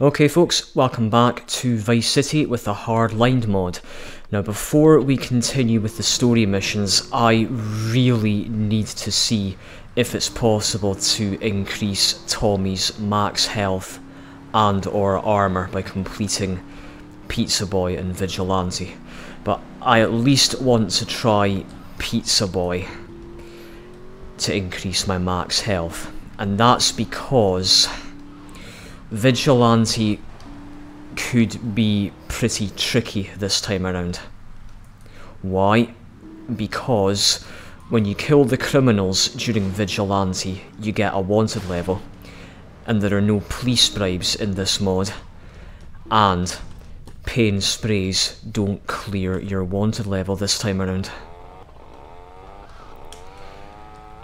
Okay folks, welcome back to Vice City with the Hardlined mod. Now before we continue with the story missions, I really need to see if it's possible to increase Tommy's max health and or armour by completing Pizza Boy and Vigilante. But I at least want to try Pizza Boy to increase my max health. And that's because Vigilante could be pretty tricky this time around. Why? Because when you kill the criminals during Vigilante, you get a wanted level, and there are no police bribes in this mod, and pain sprays don't clear your wanted level this time around.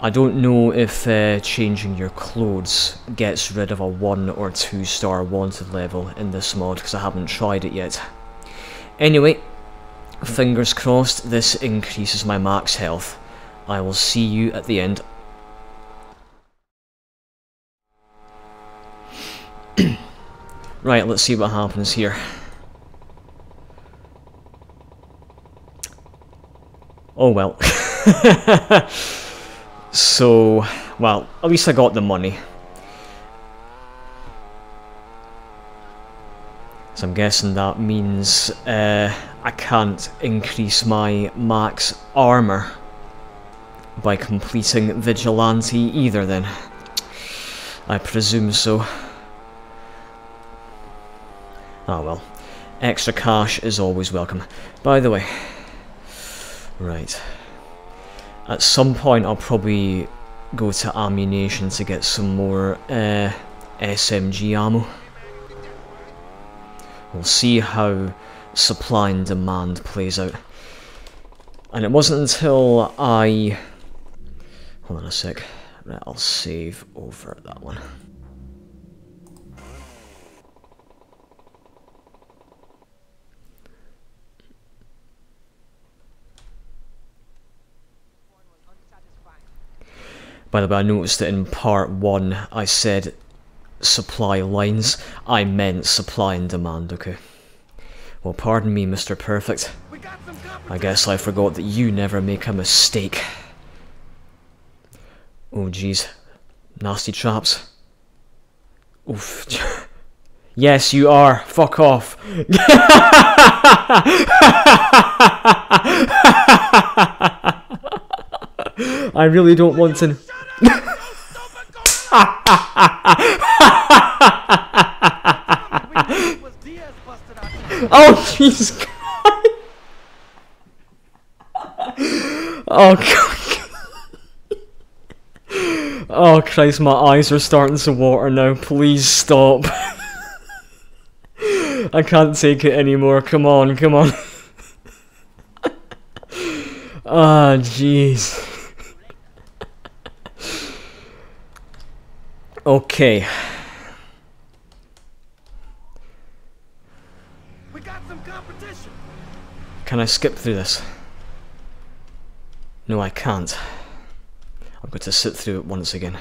I don't know if changing your clothes gets rid of a 1 or 2 star wanted level in this mod, because I haven't tried it yet. Anyway, fingers crossed this increases my max health. I will see you at the end. Right, let's see what happens here. Oh well. So, well, at least I got the money. So I'm guessing that means I can't increase my max armor by completing Vigilante either then. I presume so. Oh well. Extra cash is always welcome. By the way. Right. At some point I'll probably go to Ammu-Nation to get some more SMG ammo. We'll see how supply and demand plays out. And it wasn't until I... Hold on a sec. Right, I'll save over that one. By the way, I noticed that in part 1 I said supply lines. I meant supply and demand, okay. Well, pardon me, Mr. Perfect. I guess I forgot that you never make a mistake. Oh jeez. Nasty traps. Oof. Yes, you are. Fuck off. I really don't want to... Oh, Jesus Christ! Oh, God. Oh, Christ, my eyes are starting to water now. Please stop. I can't take it anymore. Come on, come on. Ah, oh, jeez. Okay. We got some competition. Can I skip through this? No, I can't. I've got to sit through it once again.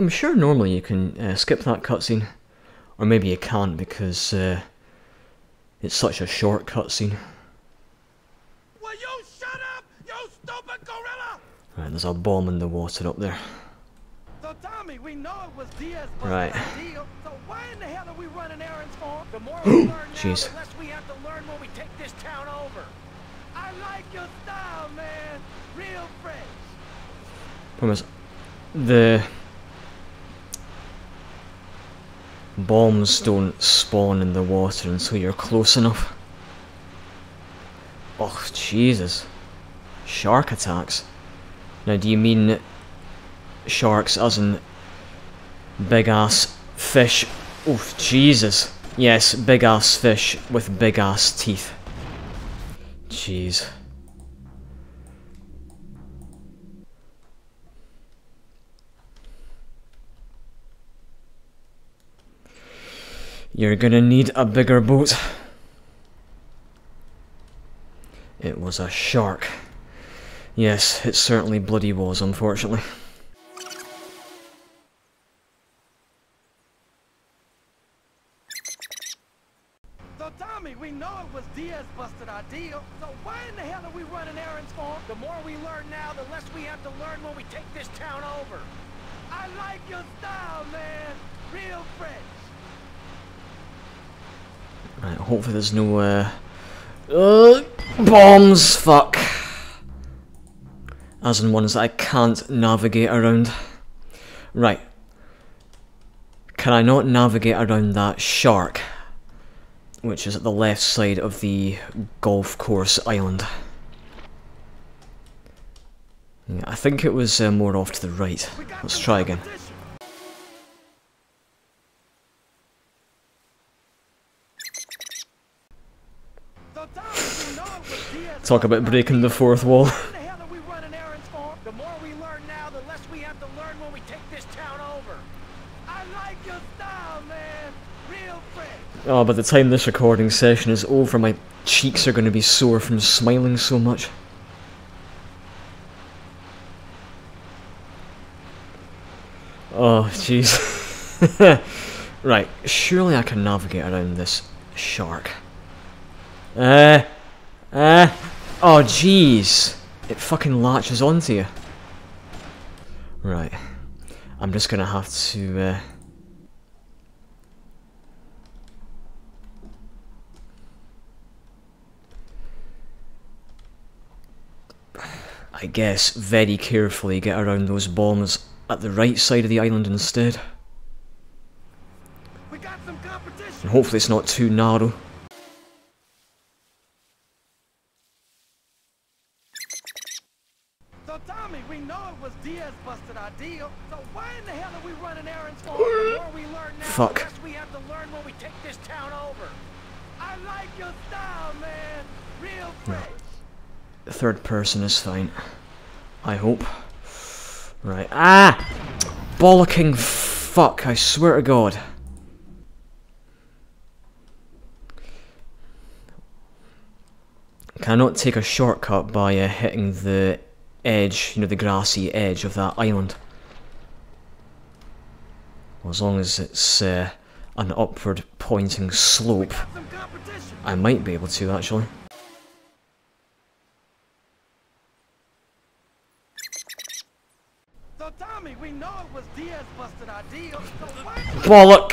I'm sure normally you can skip that cutscene. Or maybe you can't because it's such a short cutscene. Will you shut up, you stupid gorilla? Right, there's a bomb in the water up there. Tommy, we know it was Diaz, but right. So why in the hell are we running errands for him? The more we learn now, the less we have to learn when we take this town over. I like your style, man. Real fresh. Promise. The bombs don't spawn in the water until you're close enough. Oh, Jesus. Shark attacks. Now, do you mean sharks as in big ass fish? Oof, Jesus. Yes, big ass fish with big ass teeth. Jeez. You're gonna need a bigger boat. It was a shark. Yes, it certainly bloody was, unfortunately. So Tommy, we know it was Diaz busted our deal, so why in the hell are we running errands for him? The more we learn now, the less we have to learn when we take this town over. I like your style, man. Real French. Right, hopefully there's no, bombs, fuck. As in ones that I can't navigate around. Right. Can I not navigate around that shark? Which is at the left side of the golf course island. Yeah, I think it was more off to the right. Let's try again. Talk about breaking the fourth wall. Oh, by the time this recording session is over, my cheeks are going to be sore from smiling so much. Oh, jeez. Right, surely I can navigate around this shark. Oh, jeez. It fucking latches onto you. Right. I'm just going to have to, I guess, very carefully get around those bombs at the right side of the island instead. We got some competition. And hopefully it's not too narrow. So Tommy, we know it was Diaz busted our deal, so why in the hell are we running errands for him? The more we learn now, fuck, the less we have to learn when we take this town over. I like your style, man. Real fresh. The third person is fine. I hope. Right. Ah! Bollocking fuck, I swear to God. Cannot take a shortcut by hitting the edge, you know, the grassy edge of that island. Well, as long as it's an upward pointing slope, I might be able to, actually. Bollock!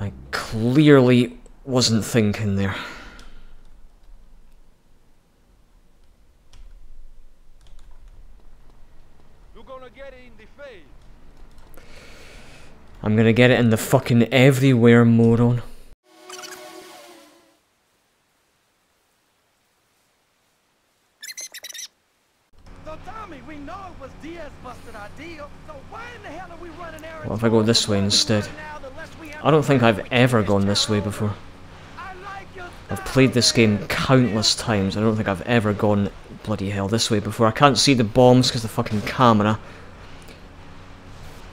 I clearly wasn't thinking there. You're gonna get it in the face. I'm gonna get it in the fucking everywhere, moron. If I go this way instead. I don't think I've ever gone this way before. I've played this game countless times. I don't think I've ever gone bloody hell this way before. I can't see the bombs because the fucking camera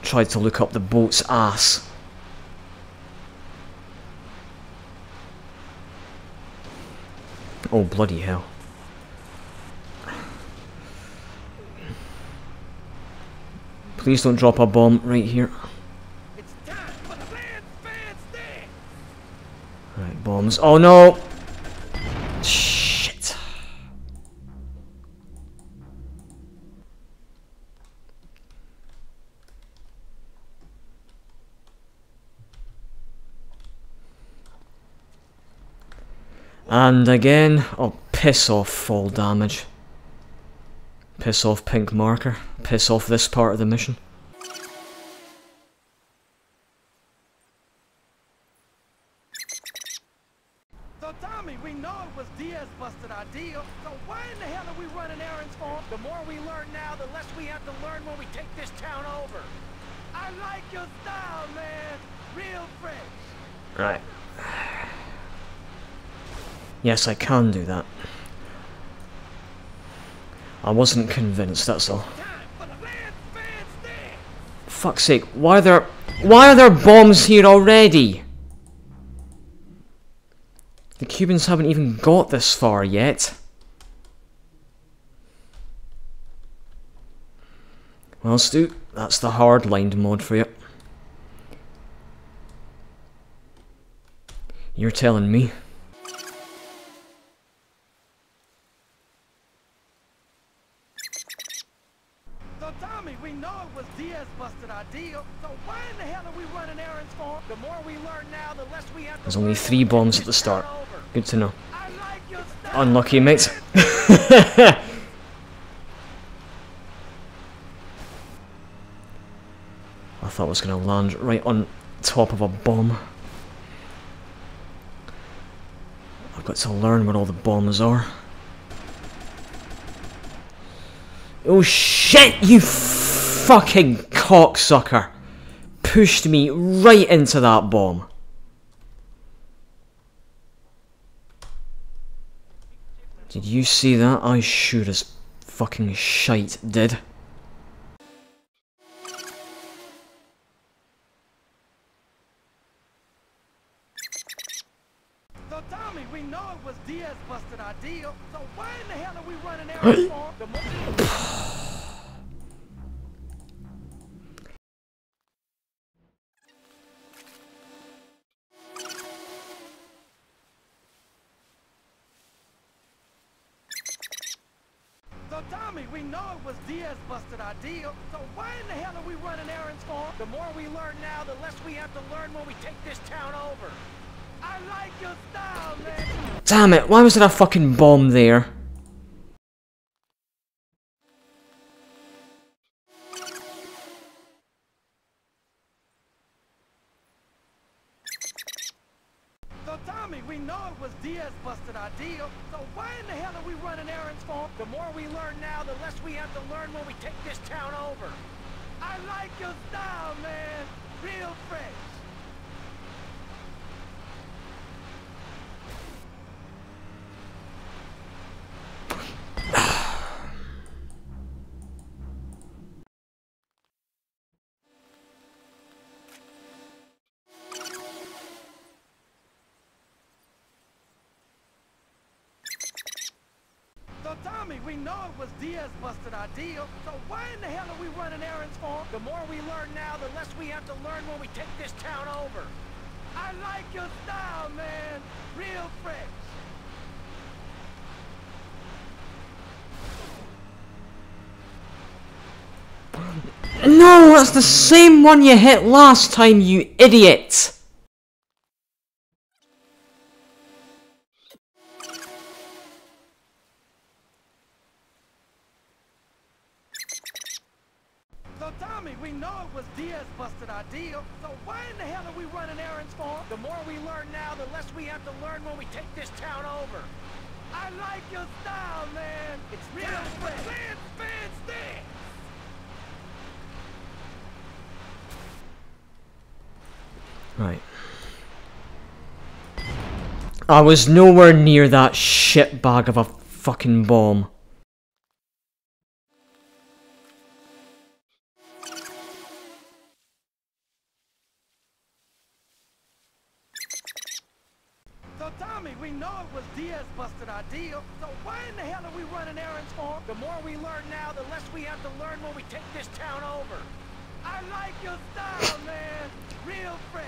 tried to look up the boat's ass. Oh bloody hell. Please don't drop a bomb right here. Right, bombs. Oh no! Shit. And again, oh piss off fall damage. Piss off pink marker. Piss off this part of the mission. So Tommy, we know it was Diaz busted our deal, so why in the hell are we running errands for him? The more we learn now, the less we have to learn when we take this town over. I like your style, man. Real French. Right. Yes, I can do that. I wasn't convinced, that's all. Fuck's sake, why are there bombs here already? The Cubans haven't even got this far yet. Well, Stu, that's the Hardlined mod for you. You're telling me? So Tommy, we know it was Diaz busted our deal, so why in the hell are we running errands for him? The more we learn now, the less we have to. There's only 3 bombs at the start. Good to know. I like your style. Unlucky, mate. I thought I was going to land right on top of a bomb. I've got to learn where all the bombs are. Oh shit, you fucking cocksucker! Pushed me right into that bomb. Did you see that? I sure as fucking shite did. Damn it, why was there a fucking bomb there? So Tommy, we know it was Diaz busted our deal, so why in the hell are we running errands for him? The more we learn now, the less we have to learn when we take this town over. I like your style, man. Real fresh. We know it was Diaz busted our deal, so why in the hell are we running errands for him? The more we learn now, the less we have to learn when we take this town over. I like your style, man. Real fresh. No, that's the same one you hit last time, you idiot! Right. I was nowhere near that shitbag of a fucking bomb. So Tommy, we know it was Diaz busted our deal, so why in the hell are we running errands for him? The more we learn now, the less we have to learn when we take this town over. I like your style, man. Real fresh.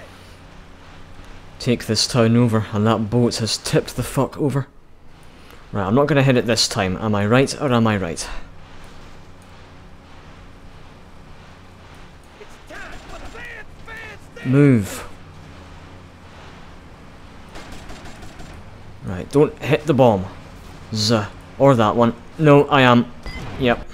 Take this town over, and that boat has tipped the fuck over. Right, I'm not gonna hit it this time. Am I right or am I right? It's time for the Lance Vance. Move. Right, don't hit the bomb. Z. Or that one. No, I am. Yep.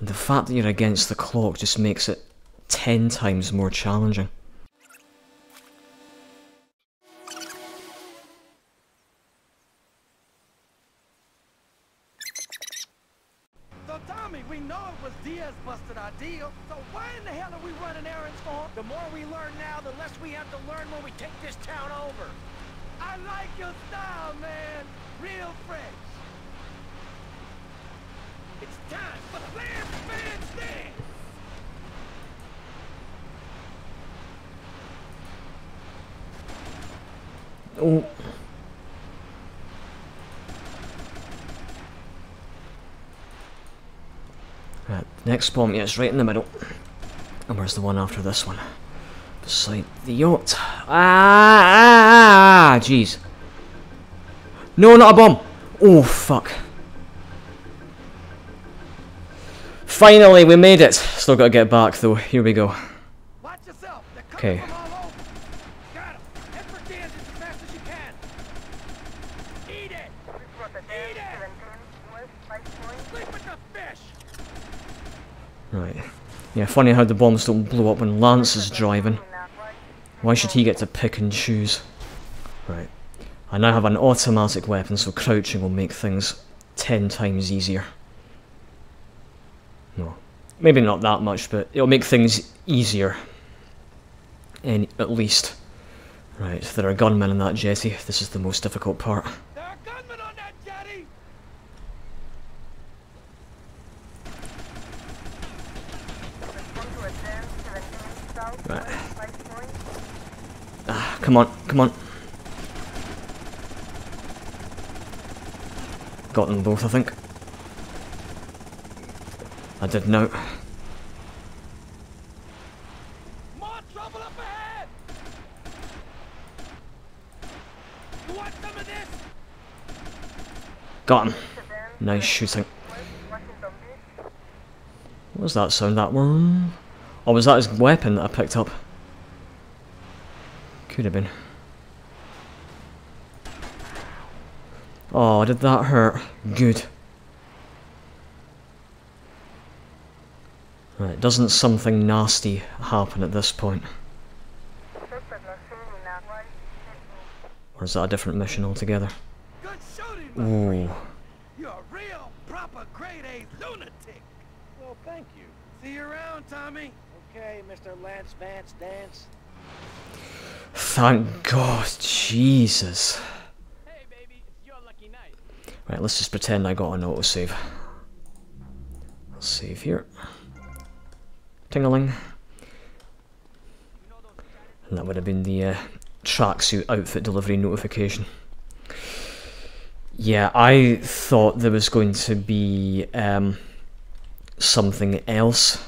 The fact that you're against the clock just makes it 10 times more challenging. So Tommy, we know it was Diaz busted our deal, so why in the hell are we running errands for him? The more we learn now, the less we have to learn when we take this town over. I like your style, man. Real fresh. It's time for the Lance Vance dance! Oh. Right, next bomb, yes, right in the middle. And where's the one after this one? Beside the yacht. Ah, jeez. No, not a bomb. Oh, fuck. Finally, we made it. Still gotta get back, though. Here we go. Okay. Right. Yeah, funny how the bombs don't blow up when Lance is driving. Why should he get to pick and choose? Right. I now have an automatic weapon, so crouching will make things 10 times easier. No. Maybe not that much, but it'll make things easier. And at least. Right, there are gunmen on that jetty. This is the most difficult part. There are gunmen on that jetty! Right. Ah, come on, come on. Got them both, I think. I did note. More trouble up ahead. You want some of this? Got him. Nice shooting. What was that sound? That one? Or was that his weapon that I picked up? Could have been. Oh, did that hurt? Good. Right, doesn't something nasty happen at this point? Or is that a different mission altogether? Ooh. You're a real proper grade-A lunatic. Well, thank you. See you around, Tommy. Okay, Mr. Lance Vance Dance. Thank God, Jesus. Hey, baby, it's your lucky night. Right, let's just pretend I got an autosave. I'll save here. Ting-a-ling. And that would have been the tracksuit outfit delivery notification. Yeah, I thought there was going to be something else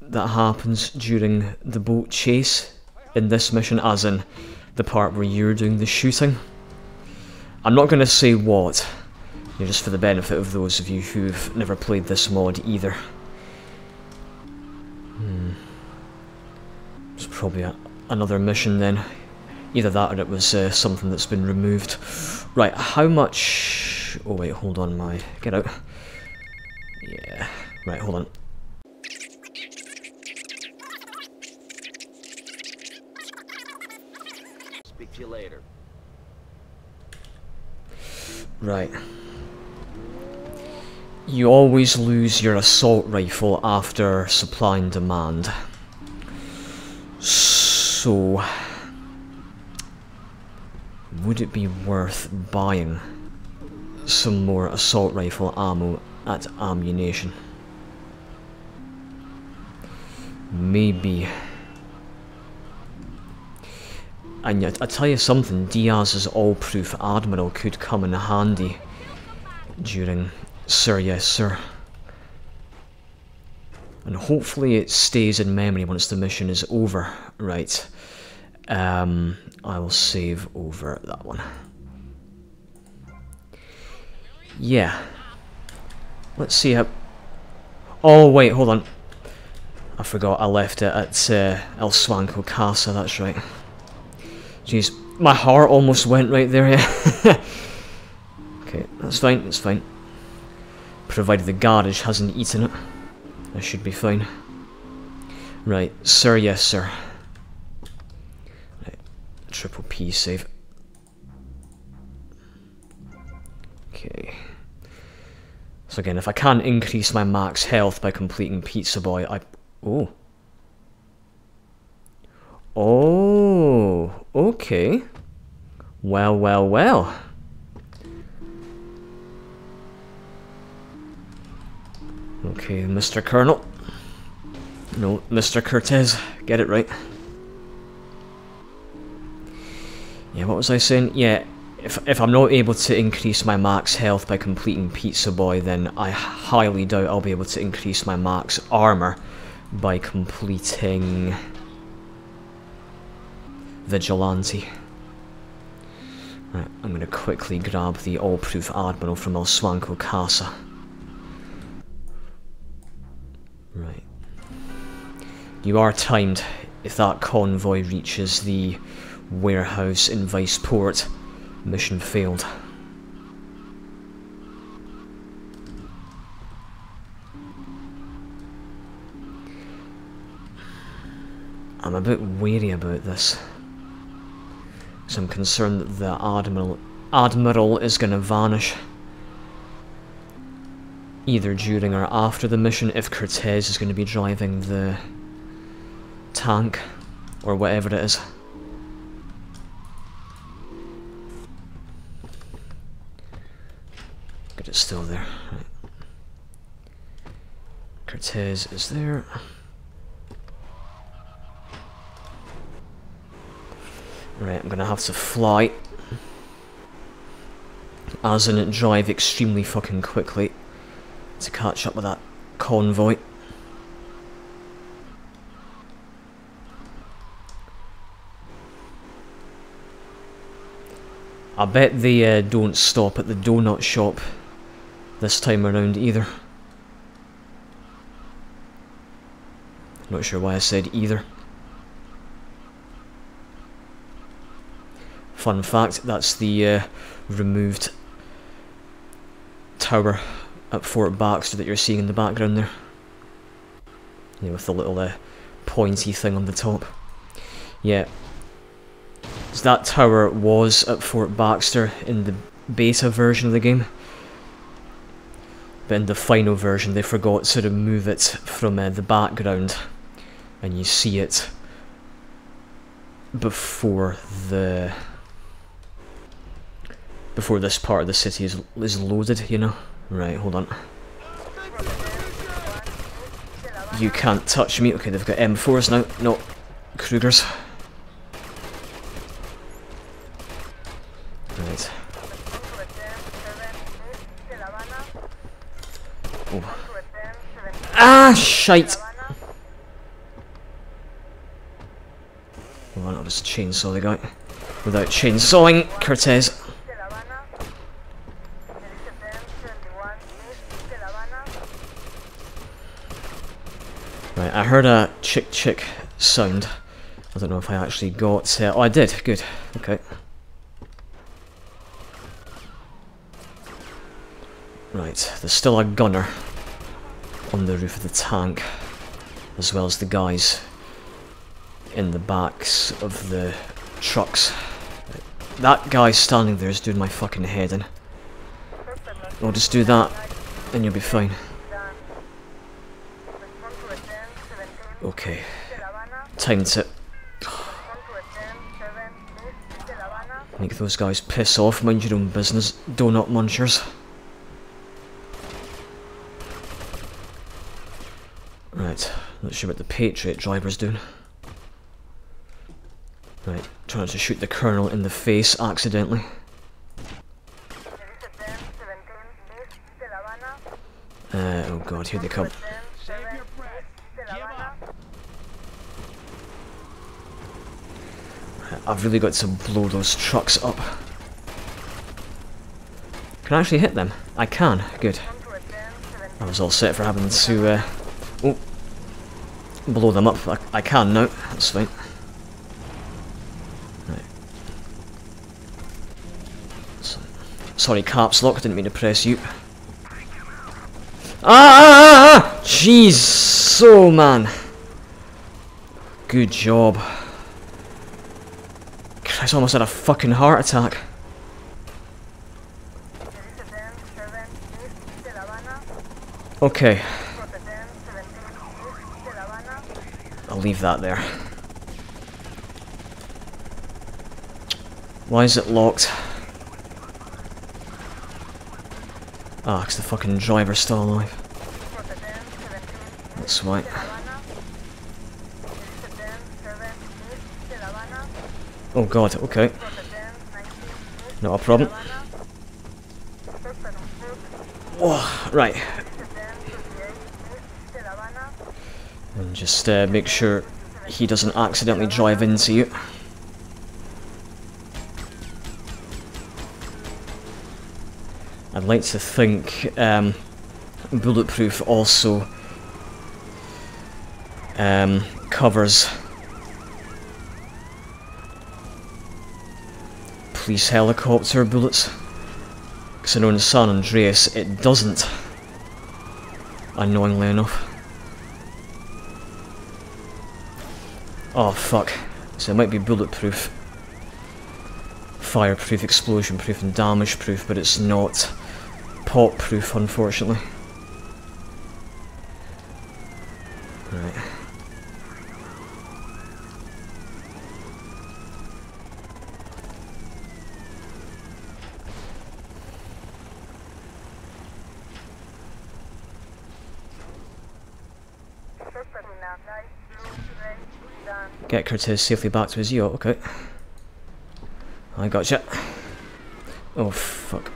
that happens during the boat chase in this mission, as in the part where you're doing the shooting. I'm not going to say what, you know, just for the benefit of those of you who've never played this mod either. It's probably another mission then. Either that or it was something that's been removed. Right, how much... Oh wait, hold on, my... Get out. Yeah. Right, hold on. Speak to you later. Right. You always lose your assault rifle after supply and demand. So, would it be worth buying some more assault rifle ammo at Ammu-Nation? Maybe. And yet, I tell you something, Diaz's all-proof admiral could come in handy during Sir Yes Sir. And hopefully it stays in memory once the mission is over. Right. I will save over that one. Yeah. Let's see how... Oh, wait, hold on. I forgot I left it at El Swanko Casa, that's right. Jeez, my heart almost went right there, yeah. Okay, that's fine, that's fine. Provided the garage hasn't eaten it. I should be fine. Right, Sir Yes Sir. Right, triple P save. Okay. So again, if I can't increase my max health by completing Pizza Boy, I... Oh. Oh, okay. Well, well, well. Okay, Mr. Colonel. No, Mr. Cortez. Get it right. Yeah, what was I saying? Yeah, if I'm not able to increase my max health by completing Pizza Boy, then I highly doubt I'll be able to increase my max armor by completing Vigilante. Right, I'm going to quickly grab the all-proof Admiral from El Swanko Casa. Right. You are timed. If that convoy reaches the warehouse in Viceport, mission failed. I'm a bit wary about this, because I'm concerned that the Admiral is going to vanish, either during or after the mission, if Cortez is going to be driving the tank, or whatever it is. Good, it's still there. Right. Cortez is there. Right, I'm gonna have to fly. As in, drive extremely fucking quickly to catch up with that convoy. I bet they don't stop at the donut shop this time around either. Not sure why I said either. Fun fact, that's the removed tower at Fort Baxter that you're seeing in the background there. Yeah, with the little pointy thing on the top. Yeah. So that tower was at Fort Baxter in the beta version of the game. But in the final version they forgot to remove it from the background. And you see it before the... before this part of the city is loaded, you know? Right, hold on. You can't touch me. Okay, they've got M4s now. No, Krugers. Right. Oh. Ah, shite! Well, I'll just chainsaw the guy. Without chainsawing, Cortez. Right, I heard a chick sound. I don't know if I actually got... oh, I did. Good. Okay. Right, there's still a gunner on the roof of the tank, as well as the guys in the backs of the trucks. That guy standing there is doing my fucking head in. I'll just do that, and you'll be fine. Okay, time to make those guys piss off. Mind your own business, donut munchers. Right, not sure what the Patriot driver's doing. Right, trying to shoot the Colonel in the face accidentally. Oh god, here they come. I've really got to blow those trucks up. Can I actually hit them? I can, good. I was all set for having to blow them up. I can now, that's fine. Right. Sorry, caps lock, didn't mean to press you. Ah! Jeez, so man. Good job. I almost had a fucking heart attack. Okay. I'll leave that there. Why is it locked? Ah, because the fucking driver's still alive. That's why. Oh god, okay. Not a problem. Whoa, right. And just make sure he doesn't accidentally drive into you. I'd like to think Bulletproof also covers police helicopter bullets, because I know in San Andreas it doesn't, annoyingly enough. Oh fuck, so it might be bulletproof, fireproof, explosion proof and damage proof, but it's not pop proof, unfortunately. Right. Get Cortez safely back to his yacht, okay. I gotcha. Oh fuck.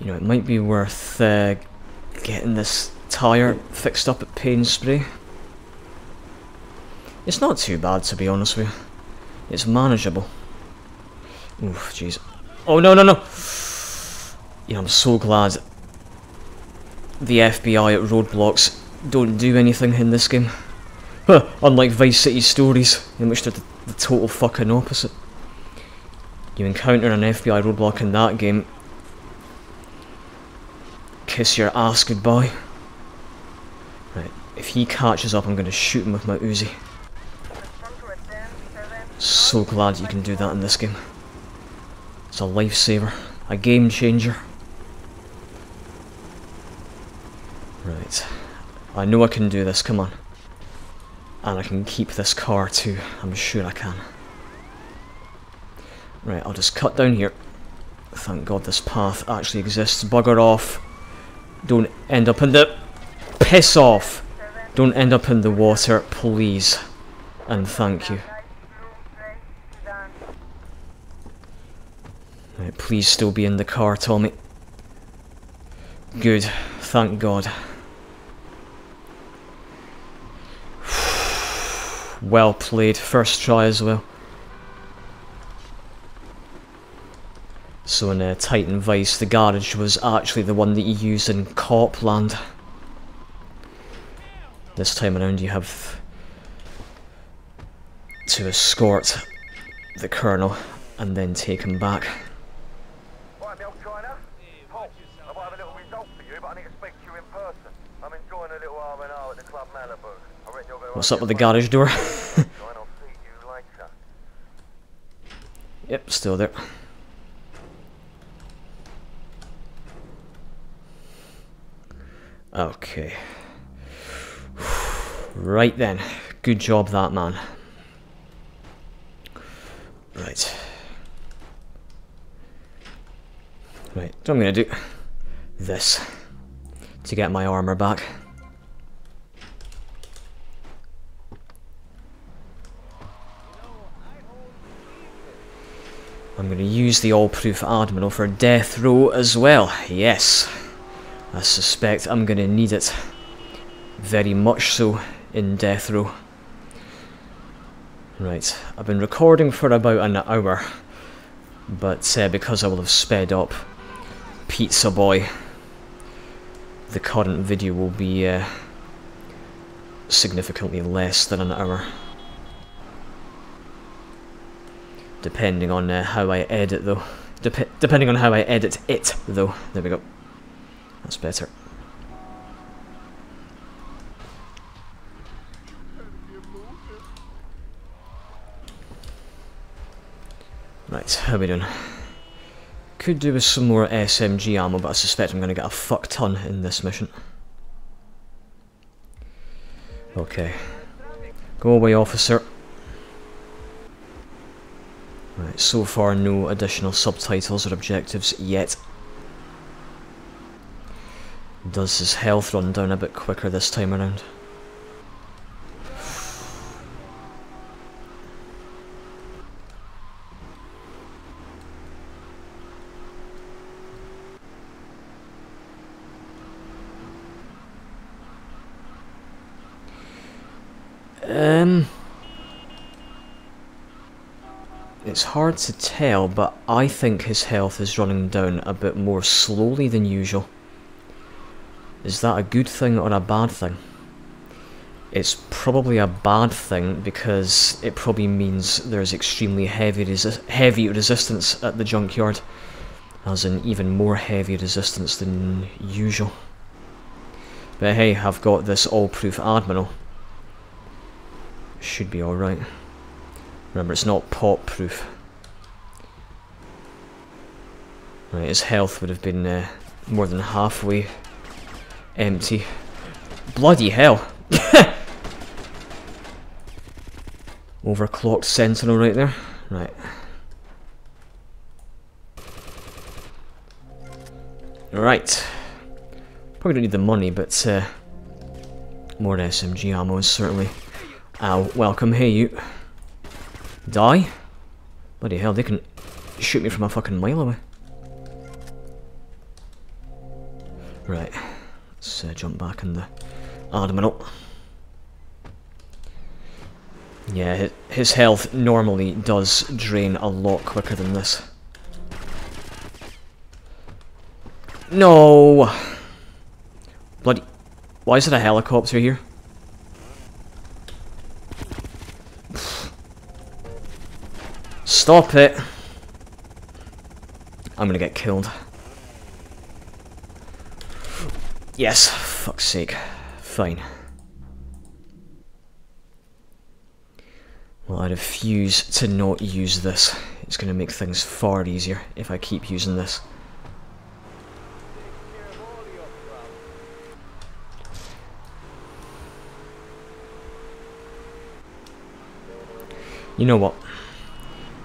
You know, it might be worth getting this tyre fixed up at Pain Spray. It's not too bad, to be honest with you. It's manageable. Oof, jeez. Oh no, no, no! You know, I'm so glad the FBI at roadblocks don't do anything in this game. Huh, unlike Vice City Stories, in which they're the total fucking opposite. You encounter an FBI roadblock in that game, kiss your ass goodbye. Right, if he catches up, I'm going to shoot him with my Uzi. So glad you can do that in this game. It's a lifesaver, a game changer. Right, I know I can do this, come on. And I can keep this car too, I'm sure I can. Right, I'll just cut down here. Thank God this path actually exists. Bugger off. Don't end up in the... Piss off! Don't end up in the water, please. And thank you. Right, please still be in the car, Tommy. Good. Thank God. Well played. First try as well. So in Titan Vice, the garage was actually the one that you use in Corpland. This time around you have to escort the Colonel and then take him back. Right, Bill China. Paul, I've got a little result for you, but I need to speak to you in person. I'm enjoying a little R&R at the Club Malibu. I reckon you'll go. What's up with the garage door? Yep, still there. Okay. Right then. Good job, that man. Right. Right, so I'm gonna do this to get my armor back. I'm gonna use the all-proof Admiral for Death Row as well, yes. I suspect I'm going to need it very much so in Death Row. Right, I've been recording for about an hour, but because I will have sped up Pizza Boy, the current video will be significantly less than an hour, depending on how I edit though. Depending on how I edit it though. There we go. That's better. Right, how we doing? Could do with some more SMG ammo, but I suspect I'm going to get a fuck ton in this mission. Okay. Go away, officer. Right, so far no additional subtitles or objectives yet. Does his health run down a bit quicker this time around? It's hard to tell, but I think his health is running down a bit more slowly than usual. Is that a good thing or a bad thing? It's probably a bad thing because it probably means there's extremely heavy resistance at the junkyard. As in even more heavy resistance than usual. But hey, I've got this all-proof Admiral. Should be alright. Remember, it's not pot-proof. Right, his health would have been more than halfway empty. Bloody hell! Overclocked Sentinel right there. Right. Right. Probably don't need the money, but more SMG ammo is certainly welcome. Hey, you. Die? Bloody hell, they can shoot me from a fucking mile away. Right. Let's jump back in the Admiral. Yeah, his health normally does drain a lot quicker than this. No! Bloody... Why is there a helicopter here? Stop it! I'm gonna get killed. Yes, fuck's sake. Fine. Well, I refuse to not use this. It's gonna make things far easier if I keep using this. You know what?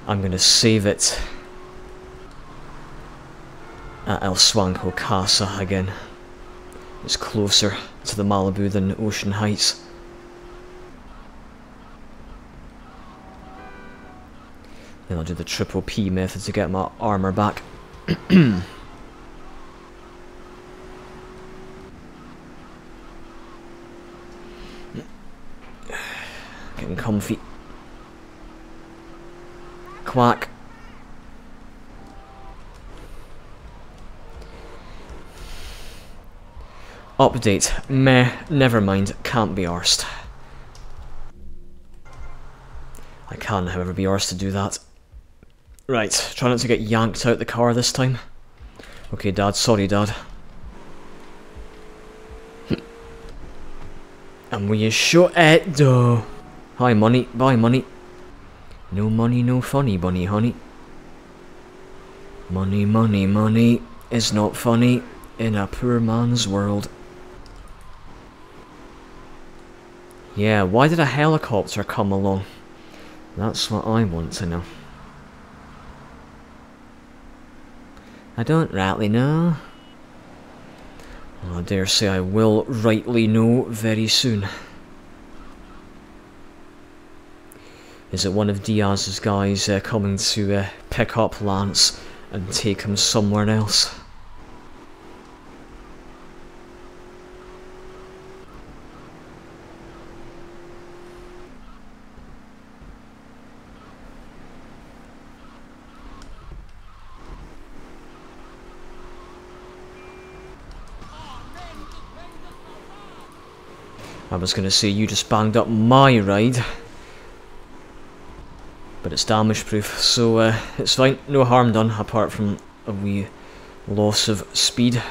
I'm gonna save it at El Swanko Casa again. It's closer to the Malibu than Ocean Heights. Then I'll do the triple P method to get my armor back. Getting comfy. Quack. Update. Meh, never mind, can't be arsed. I can, however, be arsed to do that. Right, try not to get yanked out the car this time. Okay, Dad, sorry, Dad. And will you shut it, though? Hi, money. Bye, money. No money, no funny, bunny, honey. Money, money, money is not funny in a poor man's world. Yeah, why did a helicopter come along? That's what I want to know. I don't rightly know. Well, I dare say I will rightly know very soon. Is it one of Diaz's guys coming to pick up Lance and take him somewhere else? I was gonna say you just banged up my ride. But it's damage proof, so it's fine. No harm done, apart from a wee loss of speed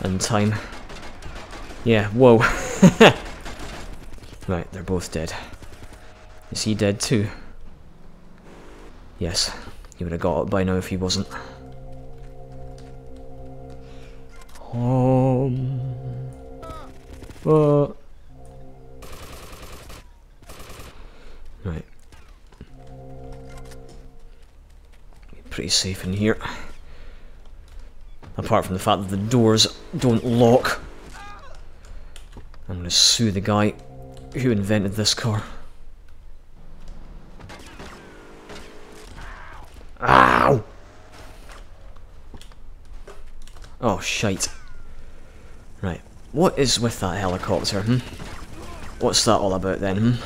and time. Yeah, whoa. Right, they're both dead. Is he dead too? Yes, he would have got up by now if he wasn't. But... Right. Pretty safe in here. Apart from the fact that the doors don't lock. I'm gonna sue the guy who invented this car. Ow! Oh, shite. Right, what is with that helicopter, hmm? What's that all about then?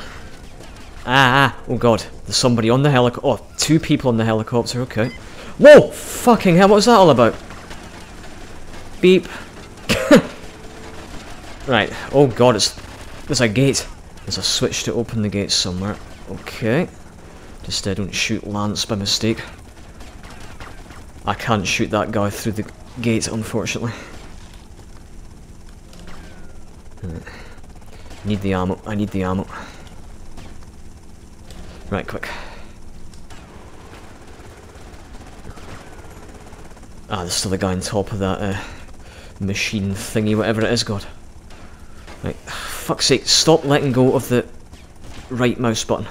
Ah, oh god, there's somebody on the helicopter. Oh, two people on the helicopter, okay. Whoa! Fucking hell, what was that all about? Beep. Right, oh god, there's a gate. There's a switch to open the gate somewhere. Okay. Just don't shoot Lance by mistake. I can't shoot that guy through the gate, unfortunately. Need the ammo, I need the ammo. Right, quick. Ah, there's still a guy on top of that machine thingy, whatever it is, god. Right, fuck's sake, stop letting go of the right mouse button.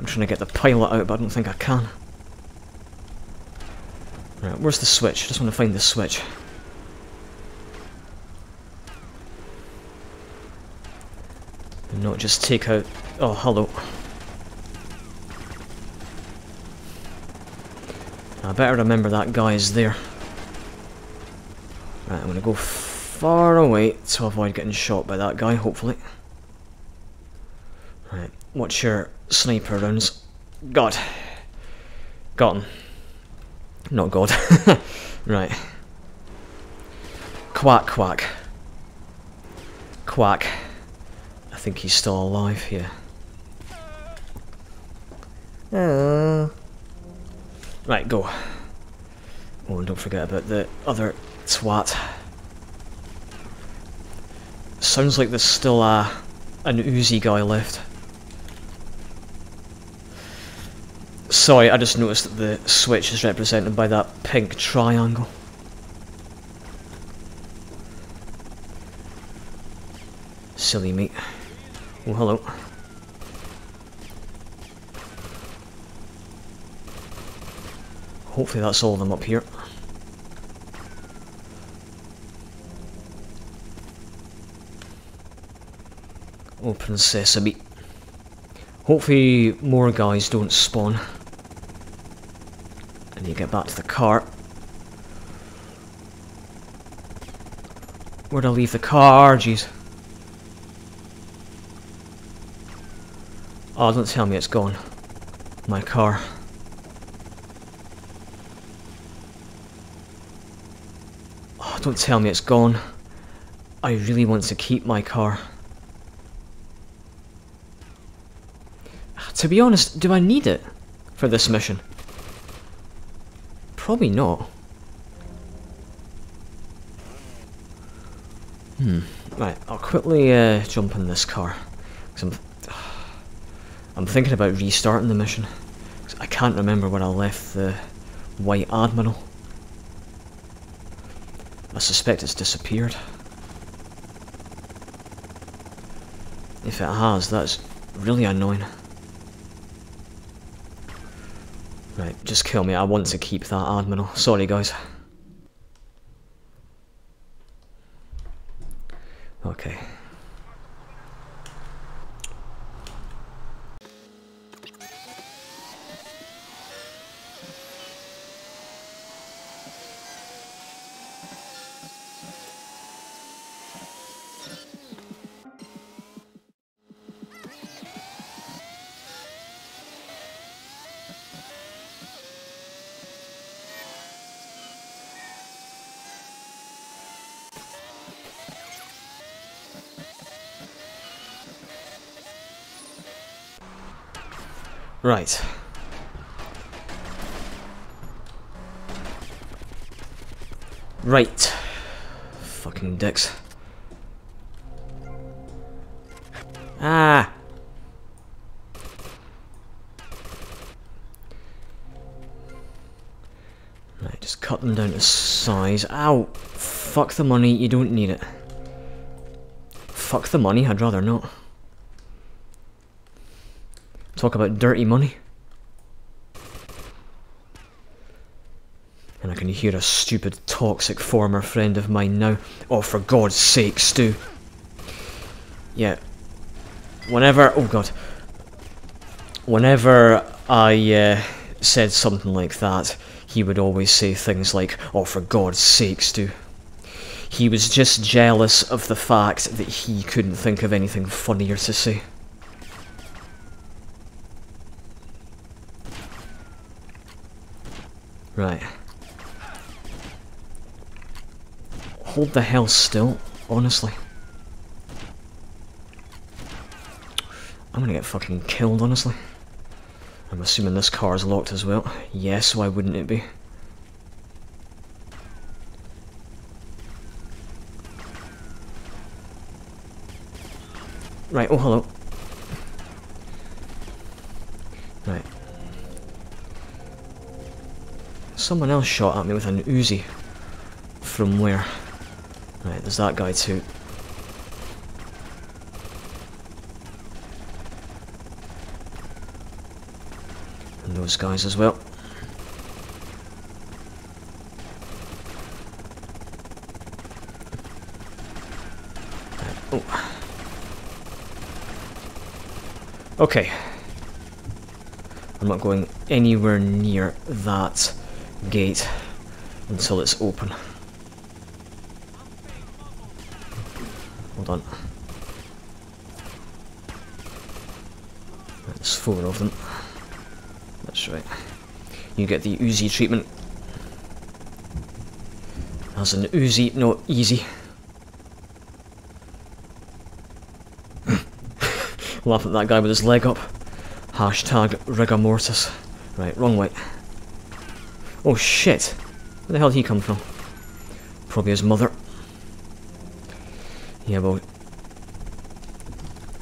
I'm trying to get the pilot out, but I don't think I can. Right, where's the switch? I just want to find the switch. And not just take out... Oh, hello. I better remember that guy is there. Right, I'm gonna go far away to avoid getting shot by that guy, hopefully. Right, watch your sniper rounds. God. Got him. Not God. Right. Quack, quack. Quack. I think he's still alive here. Right, go. Oh, and don't forget about the other twat. Sounds like there's still an Uzi guy left. Sorry, I just noticed that the switch is represented by that pink triangle. Silly mate. Oh, hello. Hopefully that's all of them up here. Open sesame. Hopefully more guys don't spawn. And you get back to the car. Where'd I leave the car? Jeez. Oh, don't tell me it's gone. My car. Oh, don't tell me it's gone. I really want to keep my car. To be honest, do I need it for this mission? Probably not. Right, I'll quickly jump in this car. 'Cause I'm thinking about restarting the mission. 'Cause I can't remember where I left the White Admiral. I suspect it's disappeared. If it has, that's really annoying. Right, just kill me, I want to keep that Admiral. Sorry guys. Okay. Right. Right. Fucking dicks. Ah! Right, just cut them down to size. Ow! Fuck the money, you don't need it. Fuck the money, I'd rather not. Talk about dirty money. And I can hear a stupid, toxic former friend of mine now. Oh, for God's sake, Stu. Yeah. Whenever... Oh, God. Whenever I said something like that, he would always say things like, "Oh, for God's sakes, do." He was just jealous of the fact that he couldn't think of anything funnier to say. Right. Hold the hell still, honestly. I'm gonna get fucking killed, honestly. I'm assuming this car is locked as well. Yes, why wouldn't it be? Right, oh hello. Right. Someone else shot at me with an Uzi. From where? Right, there's that guy too. And those guys as well. Right. Oh. Okay. I'm not going anywhere near that gate until it's open. Hold on. That's four of them. That's right. You get the Uzi treatment. As an Uzi, not easy. Laugh at that guy with his leg up. Hashtag rigor mortis. Right, wrong way. Oh shit! Where the hell did he come from? Probably his mother. Yeah, well,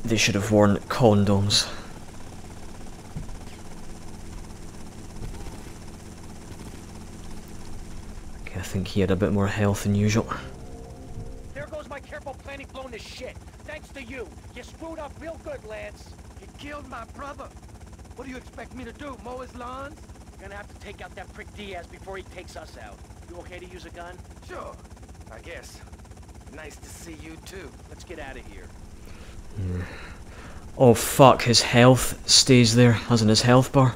they should have worn condoms. Okay, I think he had a bit more health than usual. There goes my careful planning blown to shit. Thanks to you. You screwed up real good, Lance. You killed my brother. What do you expect me to do, mow his lawns? You're gonna have to take out that prick Diaz before he takes us out. You okay to use a gun? Sure, I guess. Nice to see you too. Let's get out of here. Mm. Oh fuck, his health stays there, as in his health bar.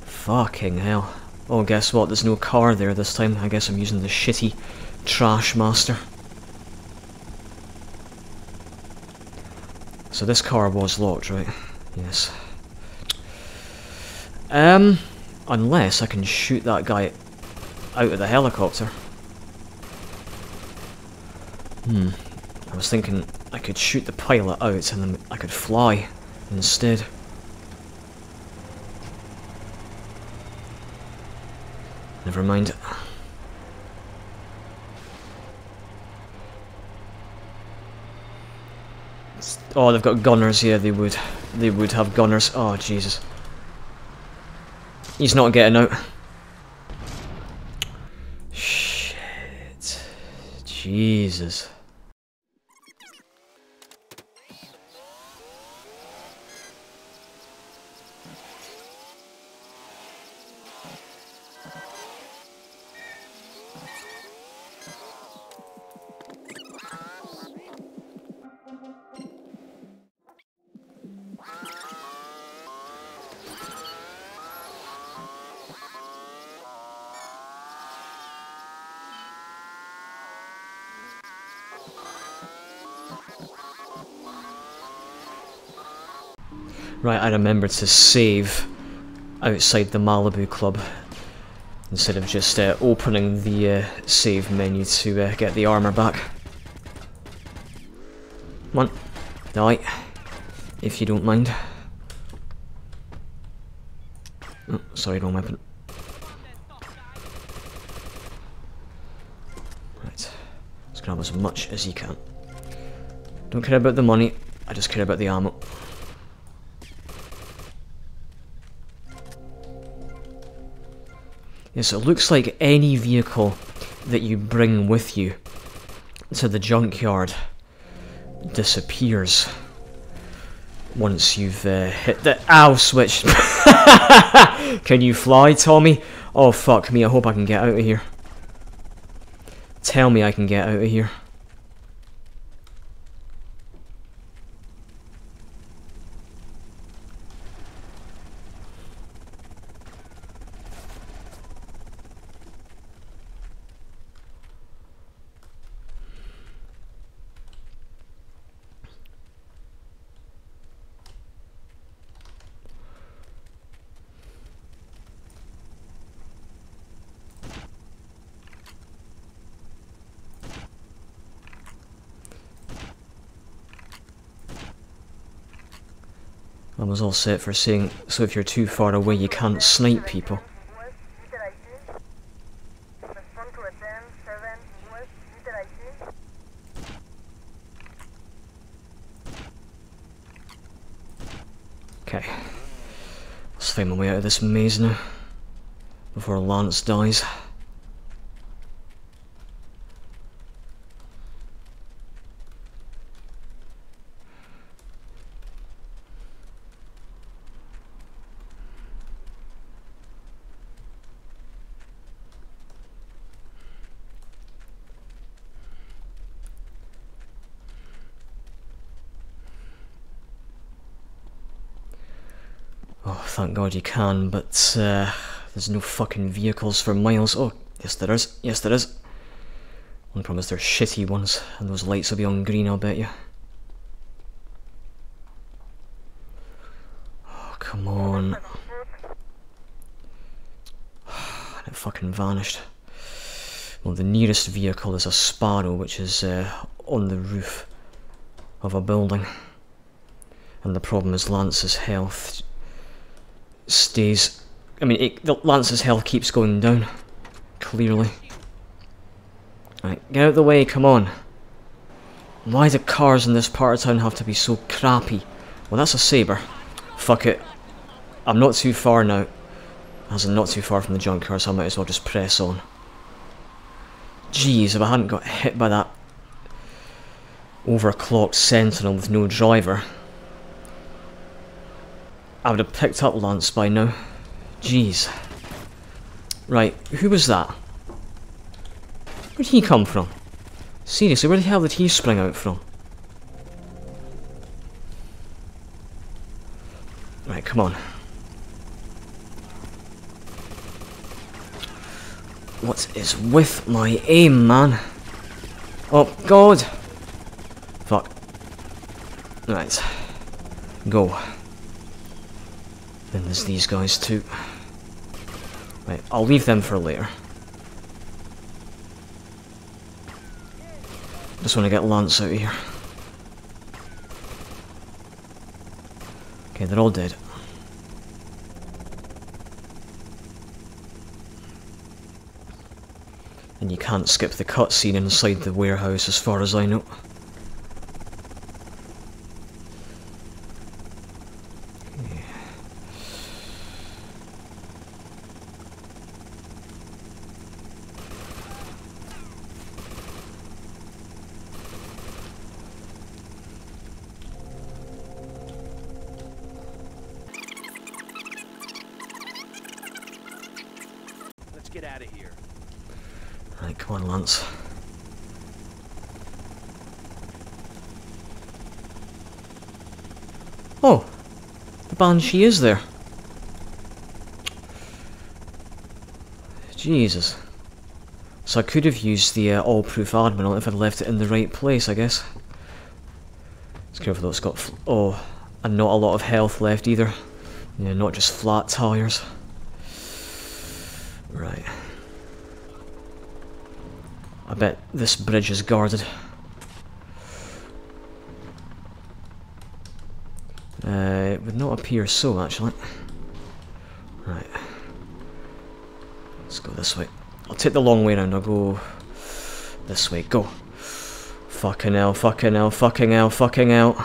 Fucking hell. Oh, guess what, there's no car there this time. I guess I'm using the shitty Trash Master. So this car was locked, right? Yes. Unless I can shoot that guy out of the helicopter. Hmm. I was thinking I could shoot the pilot out and then I could fly instead. Never mind. Oh, they've got gunners here, they would have gunners. Oh, Jesus. He's not getting out. Shit. Jesus. Right, I remembered to save outside the Malibu Club instead of just opening the save menu to get the armor back. Come on, die, if you don't mind. Oh, sorry, wrong weapon. Right, let's grab as much as you can. Don't care about the money, I just care about the ammo. Yeah, so it looks like any vehicle that you bring with you to the junkyard disappears once you've hit the OW switch. Can you fly, Tommy? Oh fuck me, I hope I can get out of here. Tell me I can get out of here. That was all set for saying, so if you're too far away you can't snipe people. Okay. Let's find my way out of this maze now. Before Lance dies. Thank God you can, but there's no fucking vehicles for miles. Oh, yes there is, yes there is. Only problem is they're shitty ones, and those lights will be on green, I'll bet you. Oh, come on. And it fucking vanished. Well, the nearest vehicle is a Sparrow, which is on the roof of a building. And the problem is Lance's health stays. I mean, Lance's health keeps going down. Clearly. Alright, get out of the way, come on. Why do cars in this part of town have to be so crappy? Well, that's a saber. Fuck it. I'm not too far now. As I'm not too far from the junk car, so I might as well just press on. Jeez, if I hadn't got hit by that overclocked sentinel with no driver, I would have picked up Lance by now. Jeez. Right, who was that? Where'd he come from? Seriously, where the hell did he spring out from? Right, come on. What is with my aim, man? Oh, God! Fuck. Right. Go. Then there's these guys too. Right, I'll leave them for later. Just want to get Lance out of here. Okay, they're all dead. And you can't skip the cutscene inside the warehouse as far as I know. Oh, the Banshee is there. Jesus. So I could have used the all-proof Admiral if I'd left it in the right place, I guess. It's careful though, it's got oh, and not a lot of health left either. Yeah, not just flat tires. Right. I bet this bridge is guarded. It would not appear so, actually. Right. Let's go this way. I'll take the long way round, I'll go this way. Go. Fucking hell, fucking hell, fucking hell, fucking hell.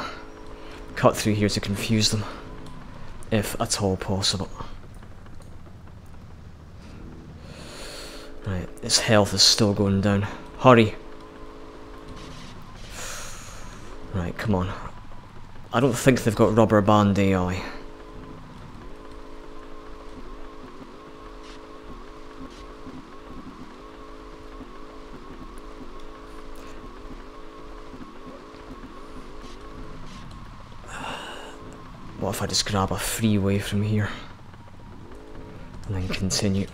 Cut through here to confuse them. If at all possible. Right, his health is still going down. Hurry! Right, come on. I don't think they've got rubber band AI. What if I just grab a freeway from here? And then continue.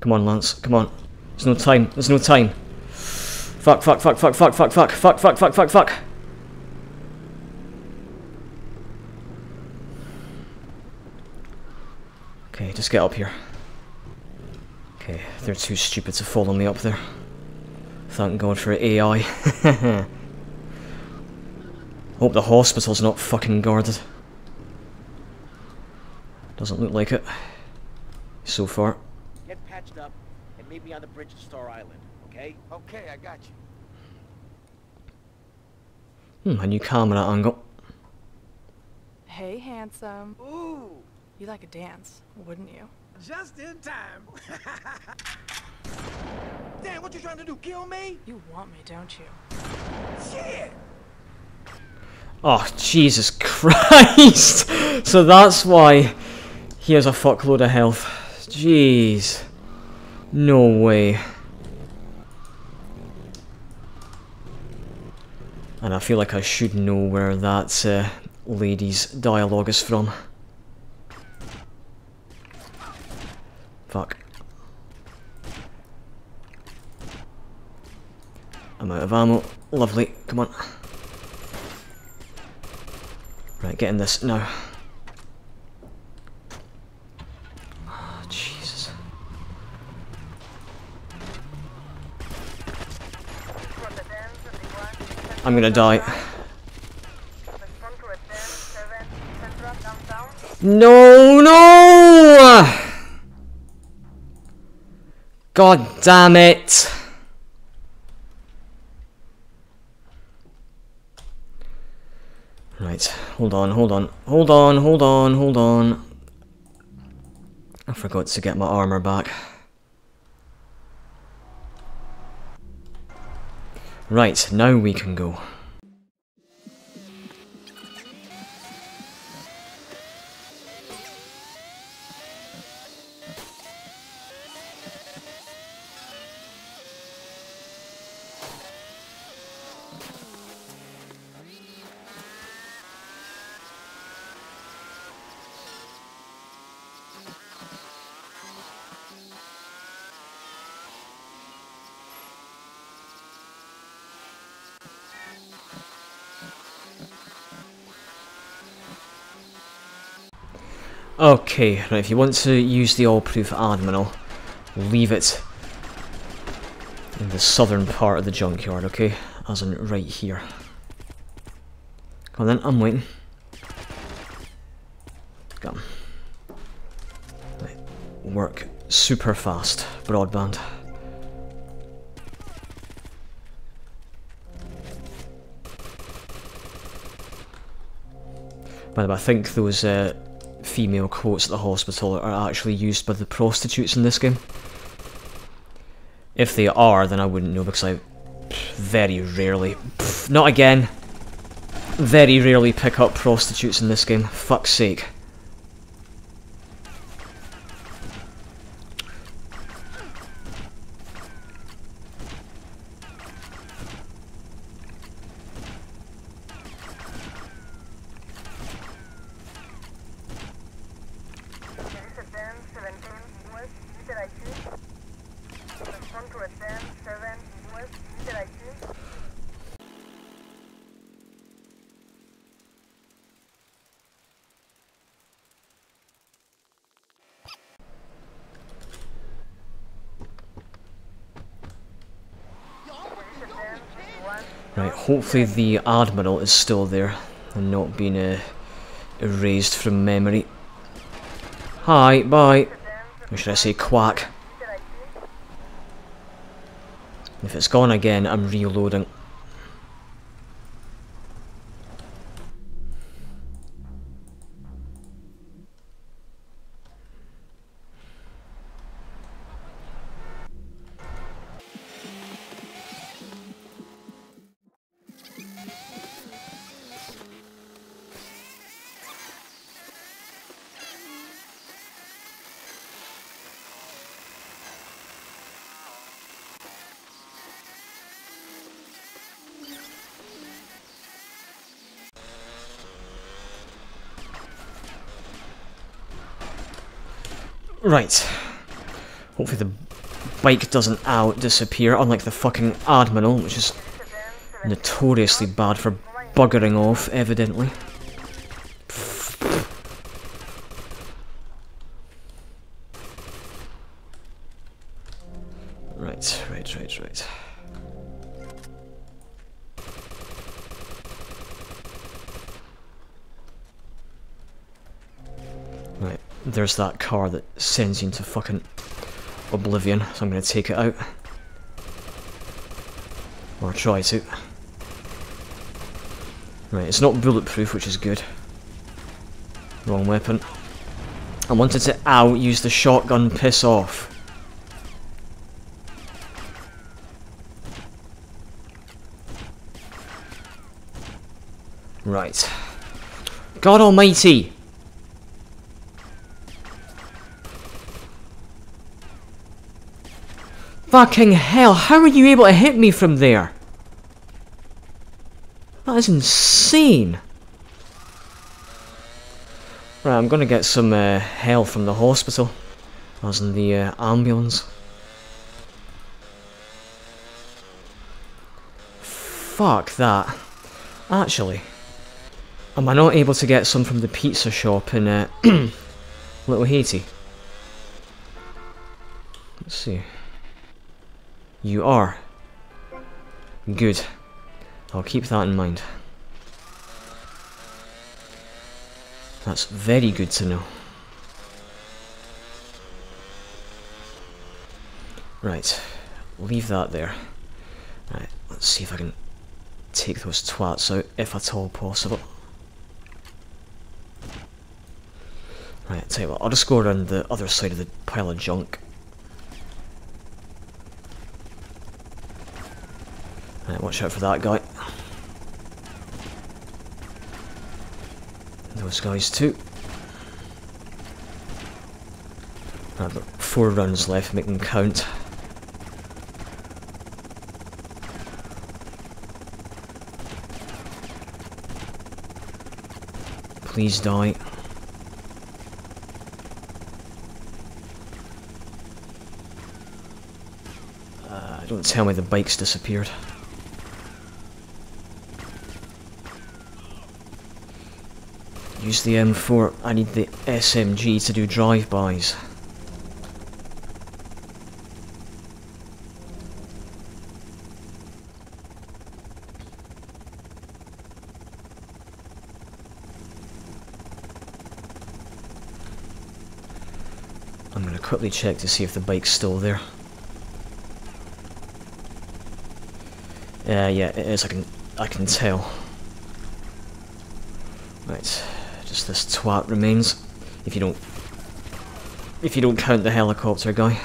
Come on, Lance, come on. There's no time, there's no time. Fuck, fuck, fuck, fuck, fuck, fuck, fuck, fuck, fuck, fuck, fuck, fuck. Okay, just get up here. Okay, they're too stupid to follow me up there. Thank God for AI. Hope the hospital's not fucking guarded. Doesn't look like it. So far. Get patched up and meet me on the bridge to Star Island, okay? Okay, I got you. Hmm, a new camera angle. Hey, handsome. Ooh! You like a dance, wouldn't you? Just in time. Damn, what you trying to do? Kill me? You want me, don't you? Shit! Oh, Jesus Christ! So that's why he has a fuckload of health. Jeez. No way. And I feel like I should know where that's lady's dialogue is from. Fuck. I'm out of ammo. Lovely. Come on. Right, get in this now. Oh, Jesus. I'm gonna die. No, no! God damn it! Right, hold on, hold on, hold on, hold on, hold on. I forgot to get my armor back. Right, now we can go. Okay, right, if you want to use the all-proof admiral, leave it in the southern part of the junkyard, okay? As in right here. Come on then, I'm waiting. Come. Right, work super fast, broadband. By the way, I think those female quotes at the hospital are actually used by the prostitutes in this game. If they are, then I wouldn't know because I very rarely, not again, very rarely pick up prostitutes in this game. Fuck's sake. Right, hopefully the Admiral is still there and not been erased from memory. Hi, bye. Or should I say quack? If it's gone again, I'm reloading. Right. Hopefully the bike doesn't disappear, unlike the fucking Admiral, which is notoriously bad for buggering off, evidently. Right, right, right, right. There's that car that sends you into fucking oblivion, so I'm gonna take it out. Or try to. Right, it's not bulletproof, which is good. Wrong weapon. I wanted to, ow, use the shotgun, piss off. Right. God almighty! Fucking hell, how are you able to hit me from there? That is insane! Right, I'm gonna get some help from the hospital, as in the ambulance. Fuck that. Actually, am I not able to get some from the pizza shop in Little Haiti? Let's see. You are. Good. I'll keep that in mind. That's very good to know. Right. Leave that there. Right. Let's see if I can take those twats out, if at all possible. Right, tell you what, I'll just go around the other side of the pile of junk. Right, watch out for that guy. Those guys too. I've got 4 rounds left, make them count. Please die. Don't tell me the bike's disappeared. Use the M4. I need the SMG to do drive-bys. I'm gonna quickly check to see if the bike's still there. Yeah, it is. I can tell. Right, just this twat remains. If you don't count the helicopter guy.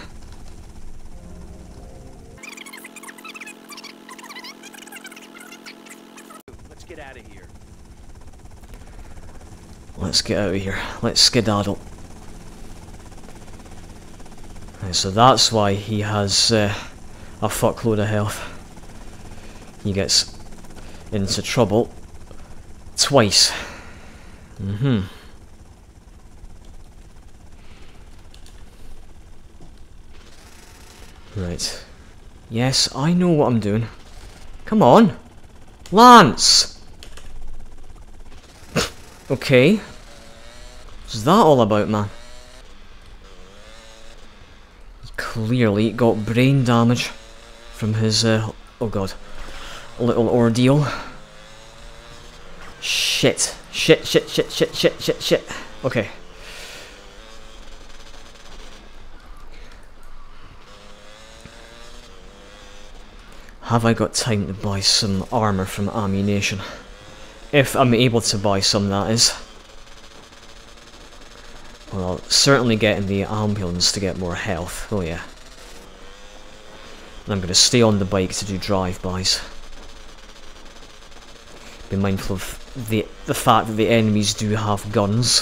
Let's get out of here. Let's get out of here. Let's skedaddle. Right, so that's why he has a fuckload of health. He gets into trouble twice. Mm-hmm. Right. Yes, I know what I'm doing. Come on! Lance! Okay. What's that all about, man? He clearly got brain damage from his, oh god. Little ordeal. Shit. Shit, shit, shit, shit, shit, shit, shit. Okay. Have I got time to buy some armor from Ammu-Nation? If I'm able to buy some, that is. Well, I'll certainly get in the ambulance to get more health. Oh, yeah. And I'm gonna stay on the bike to do drive-bys. Be mindful of the fact that the enemies do have guns.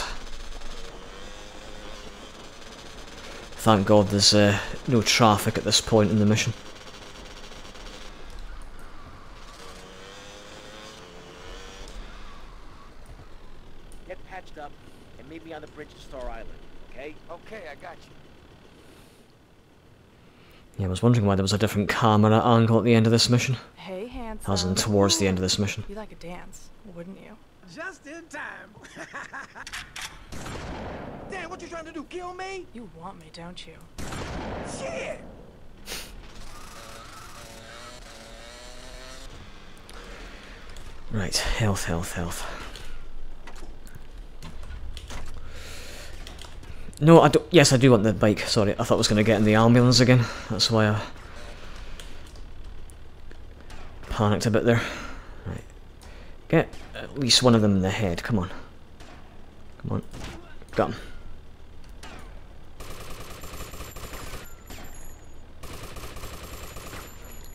Thank God there's no traffic at this point in the mission. Get patched up and meet me on the bridge to Star Island, okay? Okay, I got you. Yeah, I was wondering why there was a different camera angle at the end of this mission. Hey, handsome. As in towards the end of this mission. You like a dance, wouldn't you? Just in time. Damn, what you trying to do? Kill me? You want me, don't you? Shit! Right, health, health, health. No, I don't. Yes, I do want the bike. Sorry, I thought I was going to get in the ambulance again. That's why I panicked a bit there. Right. Get at least one of them in the head. Come on. Come on. Got him.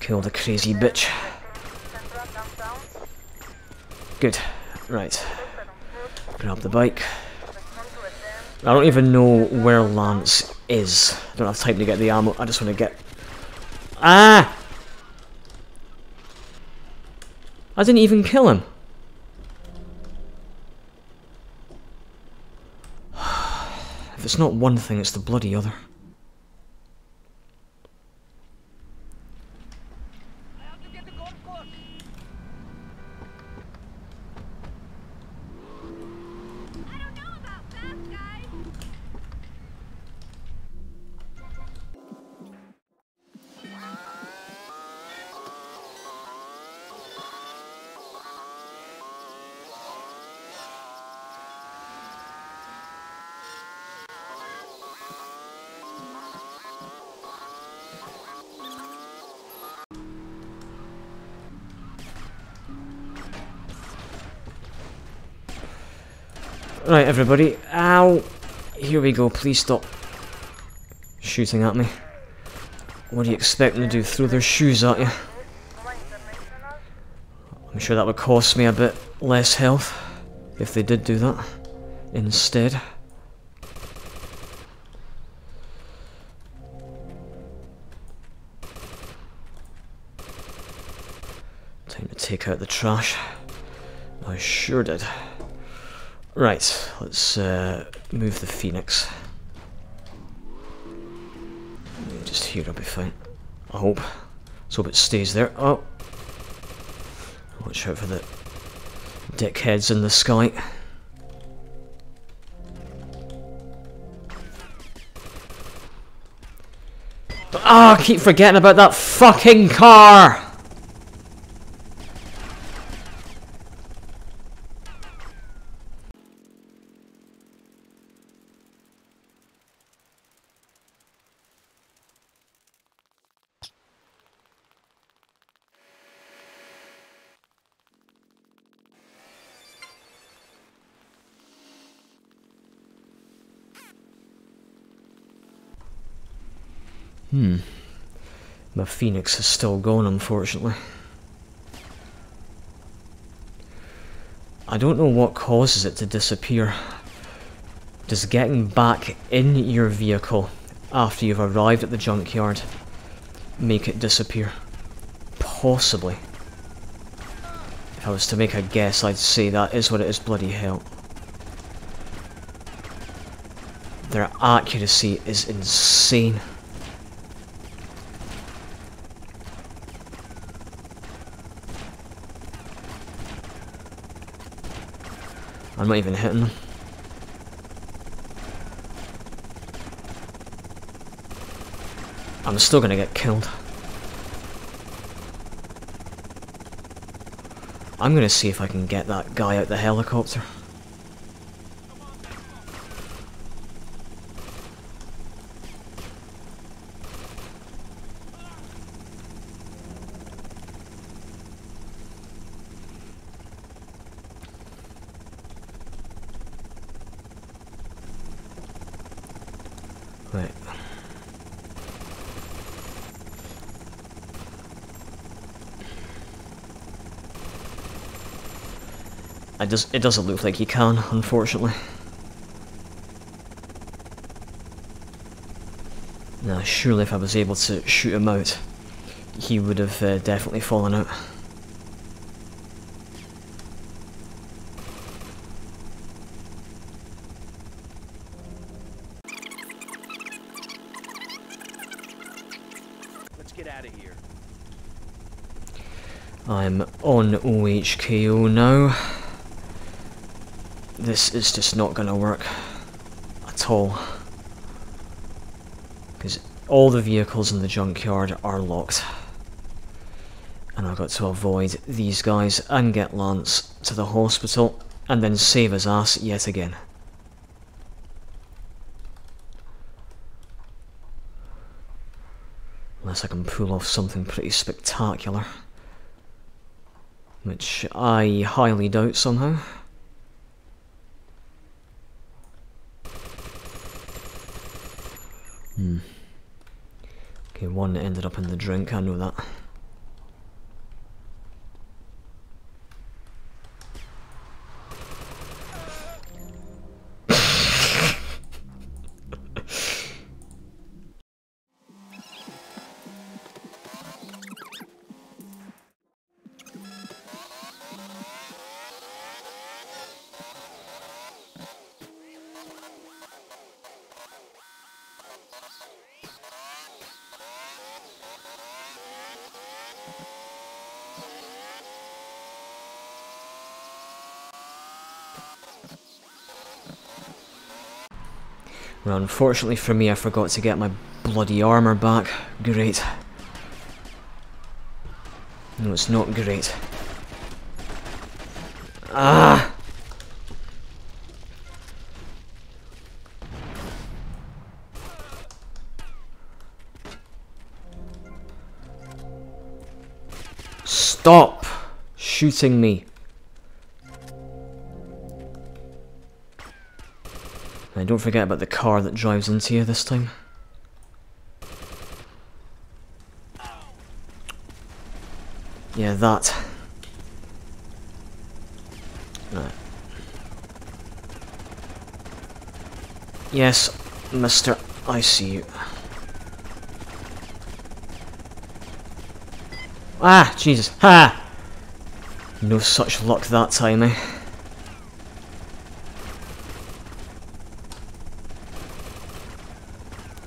Kill the crazy bitch. Good. Right. Grab the bike. I don't even know where Lance is. I don't have time to get the ammo. I just want to get... Ah! I didn't even kill him. If it's not one thing, it's the bloody other. Right, everybody. Ow! Here we go. Please stop shooting at me. What do you expect them to do? Throw their shoes at you? I'm sure that would cost me a bit less health if they did do that instead. Time to take out the trash. I sure did. Right, let's move the Phoenix. Just here, I'll be fine. I hope. Let's hope it stays there. Oh! Watch out for the dickheads in the sky. Ah, I keep forgetting about that fucking car! Hmm. My Phoenix is still gone, unfortunately. I don't know what causes it to disappear. Does getting back in your vehicle after you've arrived at the junkyard make it disappear? Possibly. If I was to make a guess, I'd say that is what it is. Bloody hell. Their accuracy is insane. I'm not even hitting them. I'm still gonna get killed. I'm gonna see if I can get that guy out the helicopter. It doesn't look like you can, unfortunately. Now, surely if I was able to shoot him out, he would have definitely fallen out. Let's get out of here. I'm on OHKO now. This is just not going to work at all, because all the vehicles in the junkyard are locked, and I've got to avoid these guys and get Lance to the hospital and then save his ass yet again. unless I can pull off something pretty spectacular. Which I highly doubt somehow. Okay, one ended up in the drink, I know that. Well, unfortunately for me, I forgot to get my bloody armour back. Great. No, it's not great. Ah! Stop shooting me. And don't forget about the car that drives into you this time. Yeah, that. Right. Yes, mister, I see you. Ah, Jesus. Ha! No such luck that time, eh?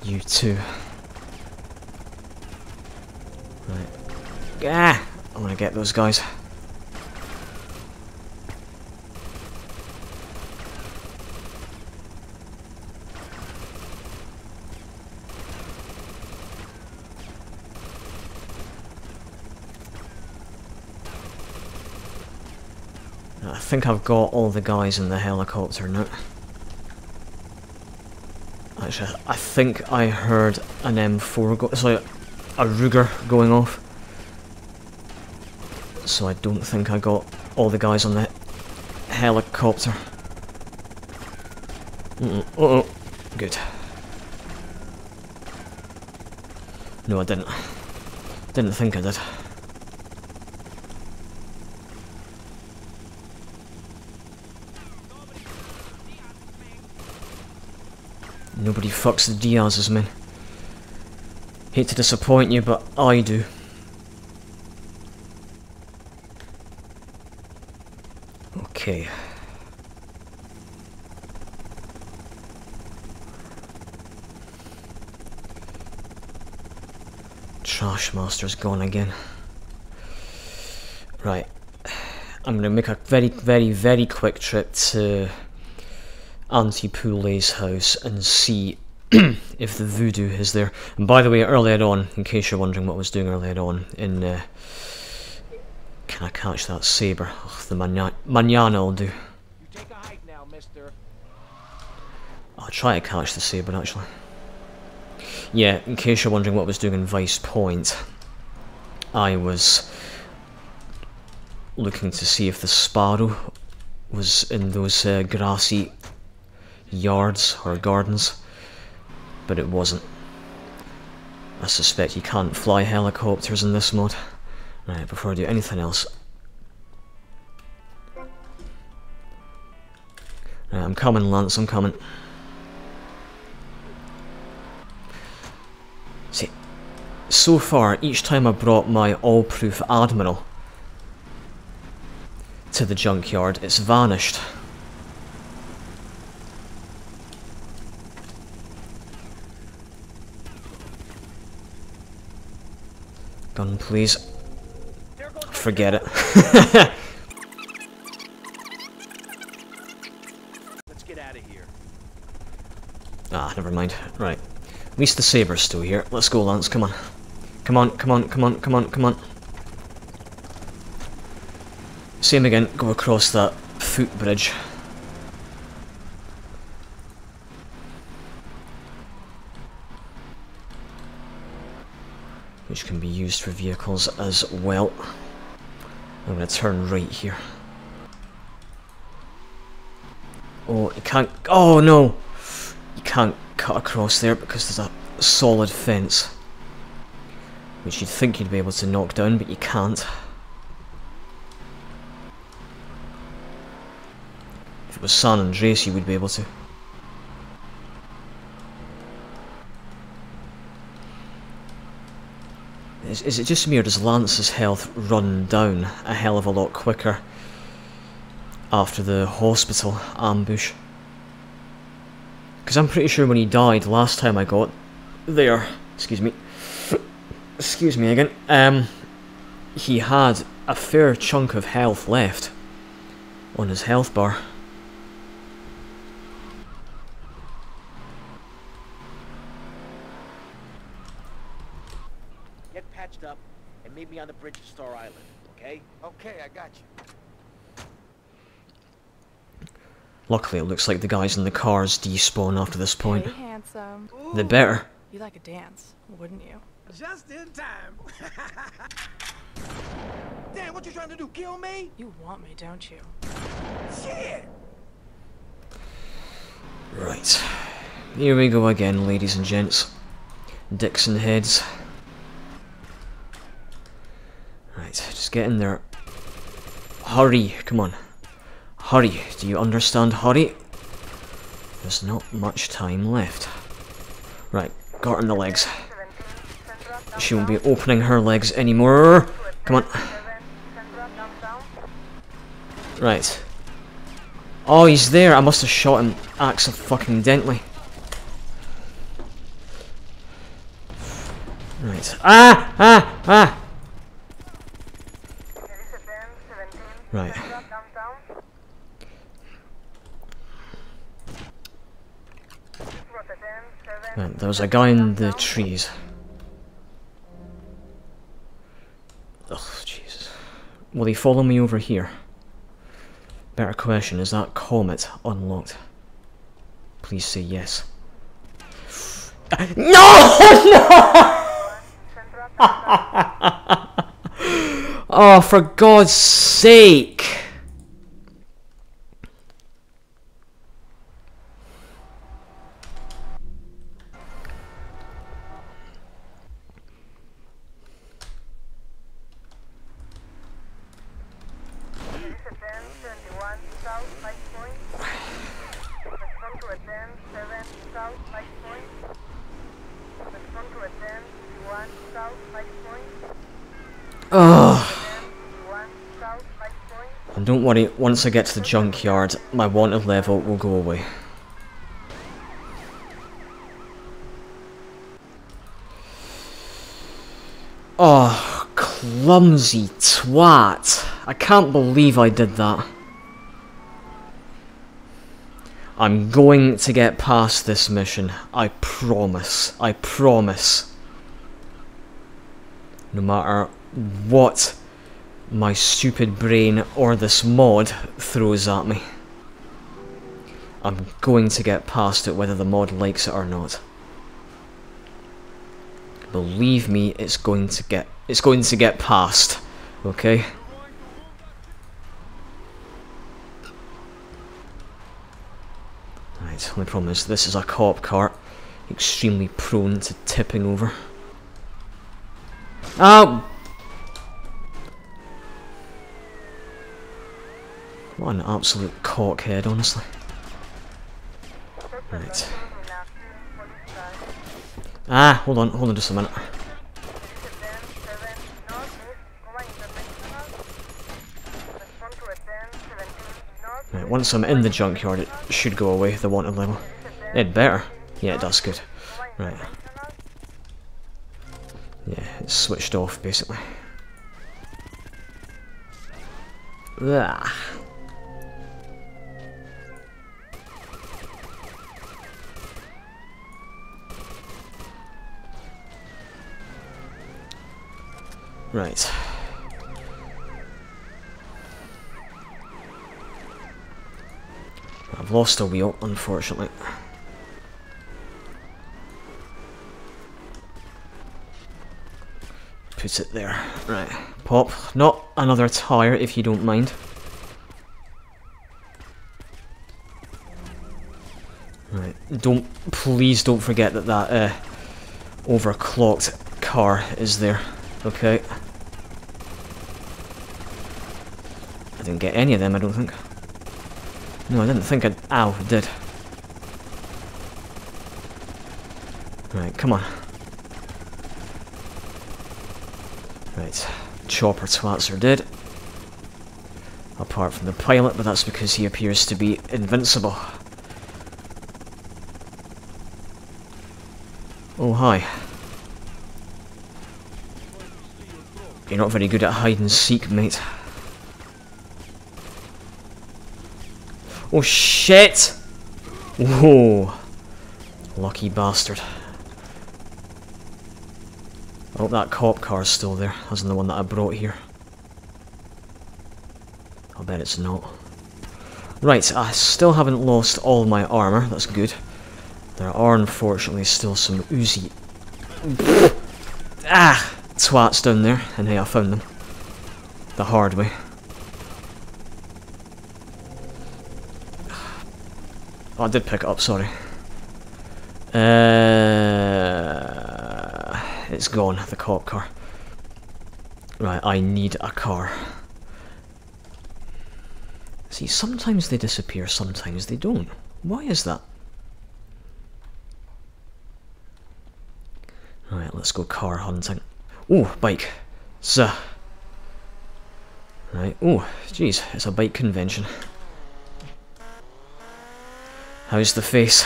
You too. Right. Ah! I want to get those guys. I think I've got all the guys in the helicopter now. Actually, I think I heard an M4 go. It's like a Ruger going off. So I don't think I got all the guys on the helicopter. Uh-oh. Good. No, I didn't. Didn't think I did. Nobody fucks the Diaz's men. Hate to disappoint you, but I do. Okay. Trash Master's gone again. Right. I'm gonna make a very quick trip to Auntie Poulet's house and see if the voodoo is there. And by the way, earlier on, in case you're wondering what I was doing earlier on, in, can I catch that sabre? Ugh, the manana will do. I'll try to catch the sabre, actually. Yeah, in case you're wondering what I was doing in Vice Point, I was looking to see if the sparrow was in those grassy yards or gardens, but it wasn't. I suspect you can't fly helicopters in this mod. Right, before I do anything else. Right, I'm coming, Lance, I'm coming. See, so far, each time I brought my all-proof Admiral to the junkyard, it's vanished. Gun, please. Forget it. Let's get out of here. Ah, never mind. Right. At least the sabre's still here. Let's go, Lance. Come on. Come on, come on, come on, come on, come on. Same again. Go across that footbridge. which can be used for vehicles as well. I'm going to turn right here. Oh, it can't... Oh, no! You can't cut across there because there's a solid fence. Which you'd think you'd be able to knock down, but you can't. If it was San Andreas, you would be able to. Is it just me, or does Lance's health run down a hell of a lot quicker after the hospital ambush? Because I'm pretty sure when he died last time I got there, excuse me again, he had a fair chunk of health left on his health bar. Get patched up and meet me on the bridge to Star Island, okay? Okay, I got you. Luckily, it looks like the guys in the cars despawn after this point. Hey, handsome. They're better. You'd like a dance, wouldn't you? Just in time. Damn, what you trying to do? Kill me? You want me, don't you? Shit! Right. Here we go again, ladies and gents. Dicks and heads. Right, just get in there. Hurry, come on. Hurry, do you understand? Hurry. There's not much time left. Right, got in the legs. She won't be opening her legs anymore. Come on. Right. Oh, he's there. I must have shot him accidentally. Right. Ah! Ah! Ah! Right. Right. There was a guy in the trees. Oh, Jesus. Will he follow me over here? Better question, is that comet unlocked? Please say yes. No! No! Oh, for God's sake! And don't worry, once I get to the junkyard, my wanted level will go away. Oh, clumsy twat. I can't believe I did that. I'm going to get past this mission. I promise. I promise. No matter what my stupid brain or this mod throws at me. I'm going to get past it whether the mod likes it or not. Believe me, it's going to get past, okay? Right, only problem is this is a cop car, extremely prone to tipping over. Oh! What an absolute cockhead, honestly. Right. Ah, hold on just a minute. Right, once I'm in the junkyard, it should go away, the wanted level. It better. Yeah, it does, good. Right. Yeah, it's switched off, basically. Ah. Right. I've lost a wheel, unfortunately. Put it there. Right. Pop. Not another tire, if you don't mind. Right. Don't... Please don't forget that overclocked car is there. Okay. I didn't get any of them, I don't think. No, I didn't think I... Ow, I did. Right, come on. Right, chopper twats are dead. Apart from the pilot, but that's because he appears to be invincible. Oh, hi. You're not very good at hide and seek, mate. Oh, shit! Whoa. Lucky bastard. Oh, that cop car's still there. Isn't the one that I brought here. I'll bet it's not. Right, I still haven't lost all my armour. That's good. There are, unfortunately, still some Uzi... ah! Twats down there. And hey, I found them. The hard way. Oh, I did pick it up, sorry. It's gone, the cop car. Right, I need a car. See, sometimes they disappear, sometimes they don't. Why is that? Right, let's go car hunting. Oh, bike. Zuh. Right, oh, jeez, it's a bike convention. How's the face?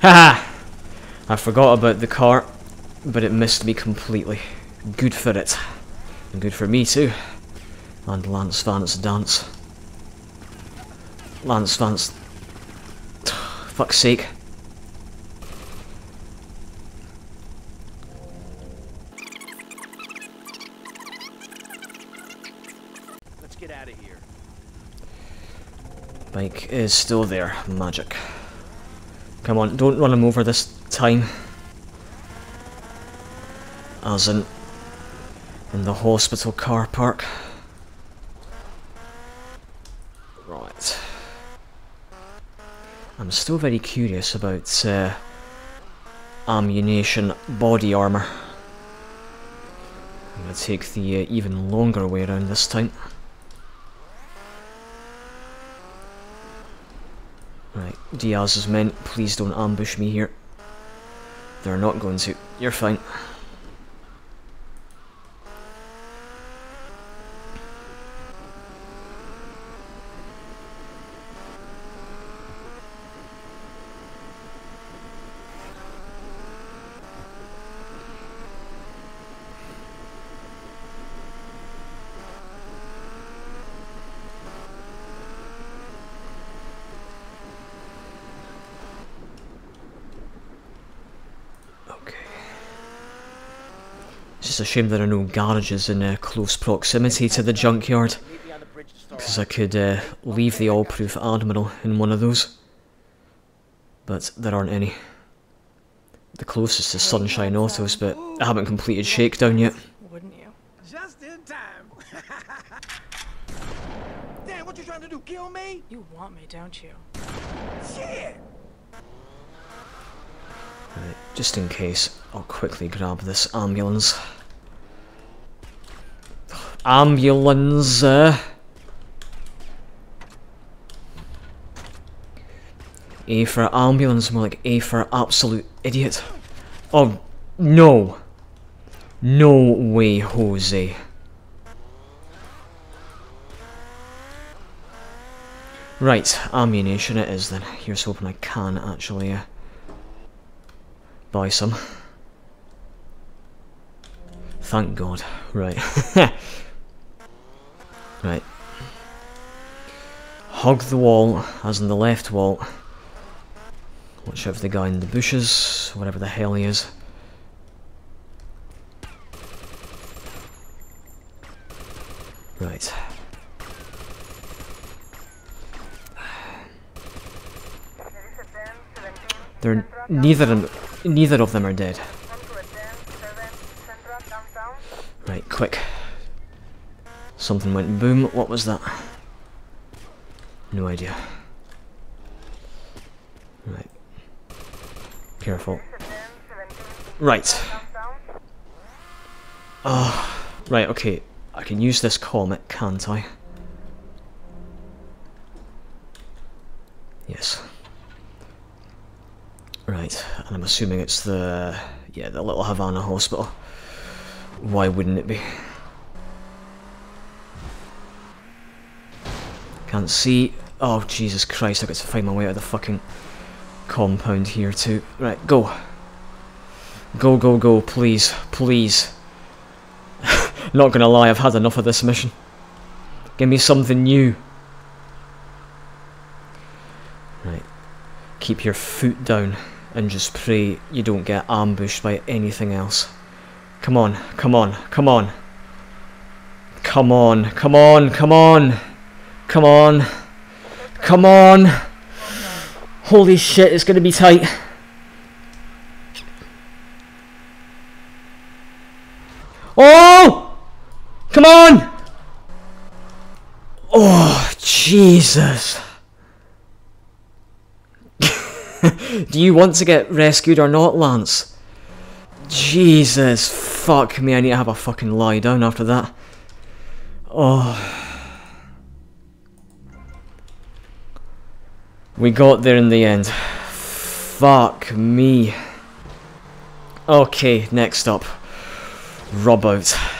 Haha! I forgot about the car, but it missed me completely. Good for it. And good for me too. And Lance Vance dance. Lance Vance... Fuck's sake. Let's get out of here. Bike is still there. Magic. Come on, don't run him over this time. As in the hospital car park. Right. I'm still very curious about Ammu-Nation body armour. I'm going to take the even longer way around this time. Right, Diaz's men, please don't ambush me here. They're not going to. You're fine. It's a shame there are no garages in close proximity to the junkyard, because I could leave the all-proof Admiral in one of those, but there aren't any. The closest is Sunshine Autos, but I haven't completed Shakedown yet. Wouldn't you? Just in time. Damn, what you trying to do? Kill me? You want me, don't you? Shit! Right, just in case, I'll quickly grab this ambulance. Ambulance! A for ambulance, more like A for absolute idiot. Oh, no! No way, Jose. Right, ammunition it is then. Here's hoping I can actually buy some. Thank God. Right. Right. Hug the wall, as in the left wall. Watch out for the guy in the bushes, whatever the hell he is. Right. They're neither of them are dead. Right, quick. Something went boom. What was that? No idea. Right. Careful. Right. Oh, right, okay. I can use this comet, can't I? Yes. Right, and I'm assuming it's the... yeah, the Little Havana hospital. Why wouldn't it be? Can't see. Oh, Jesus Christ, I've got to find my way out of the fucking compound here too. Right, go. Go, go, go, please, please. Not gonna lie, I've had enough of this mission. Give me something new. Right. Keep your foot down and just pray you don't get ambushed by anything else. Come on, come on, come on. Come on, come on, come on. Come on. Come on. Holy shit, it's gonna be tight. Oh! Come on! Oh, Jesus. Do you want to get rescued or not, Lance? Jesus, fuck me, I need to have a fucking lie down after that. Oh. We got there in the end. Fuck me. Okay, next up. Rub Out.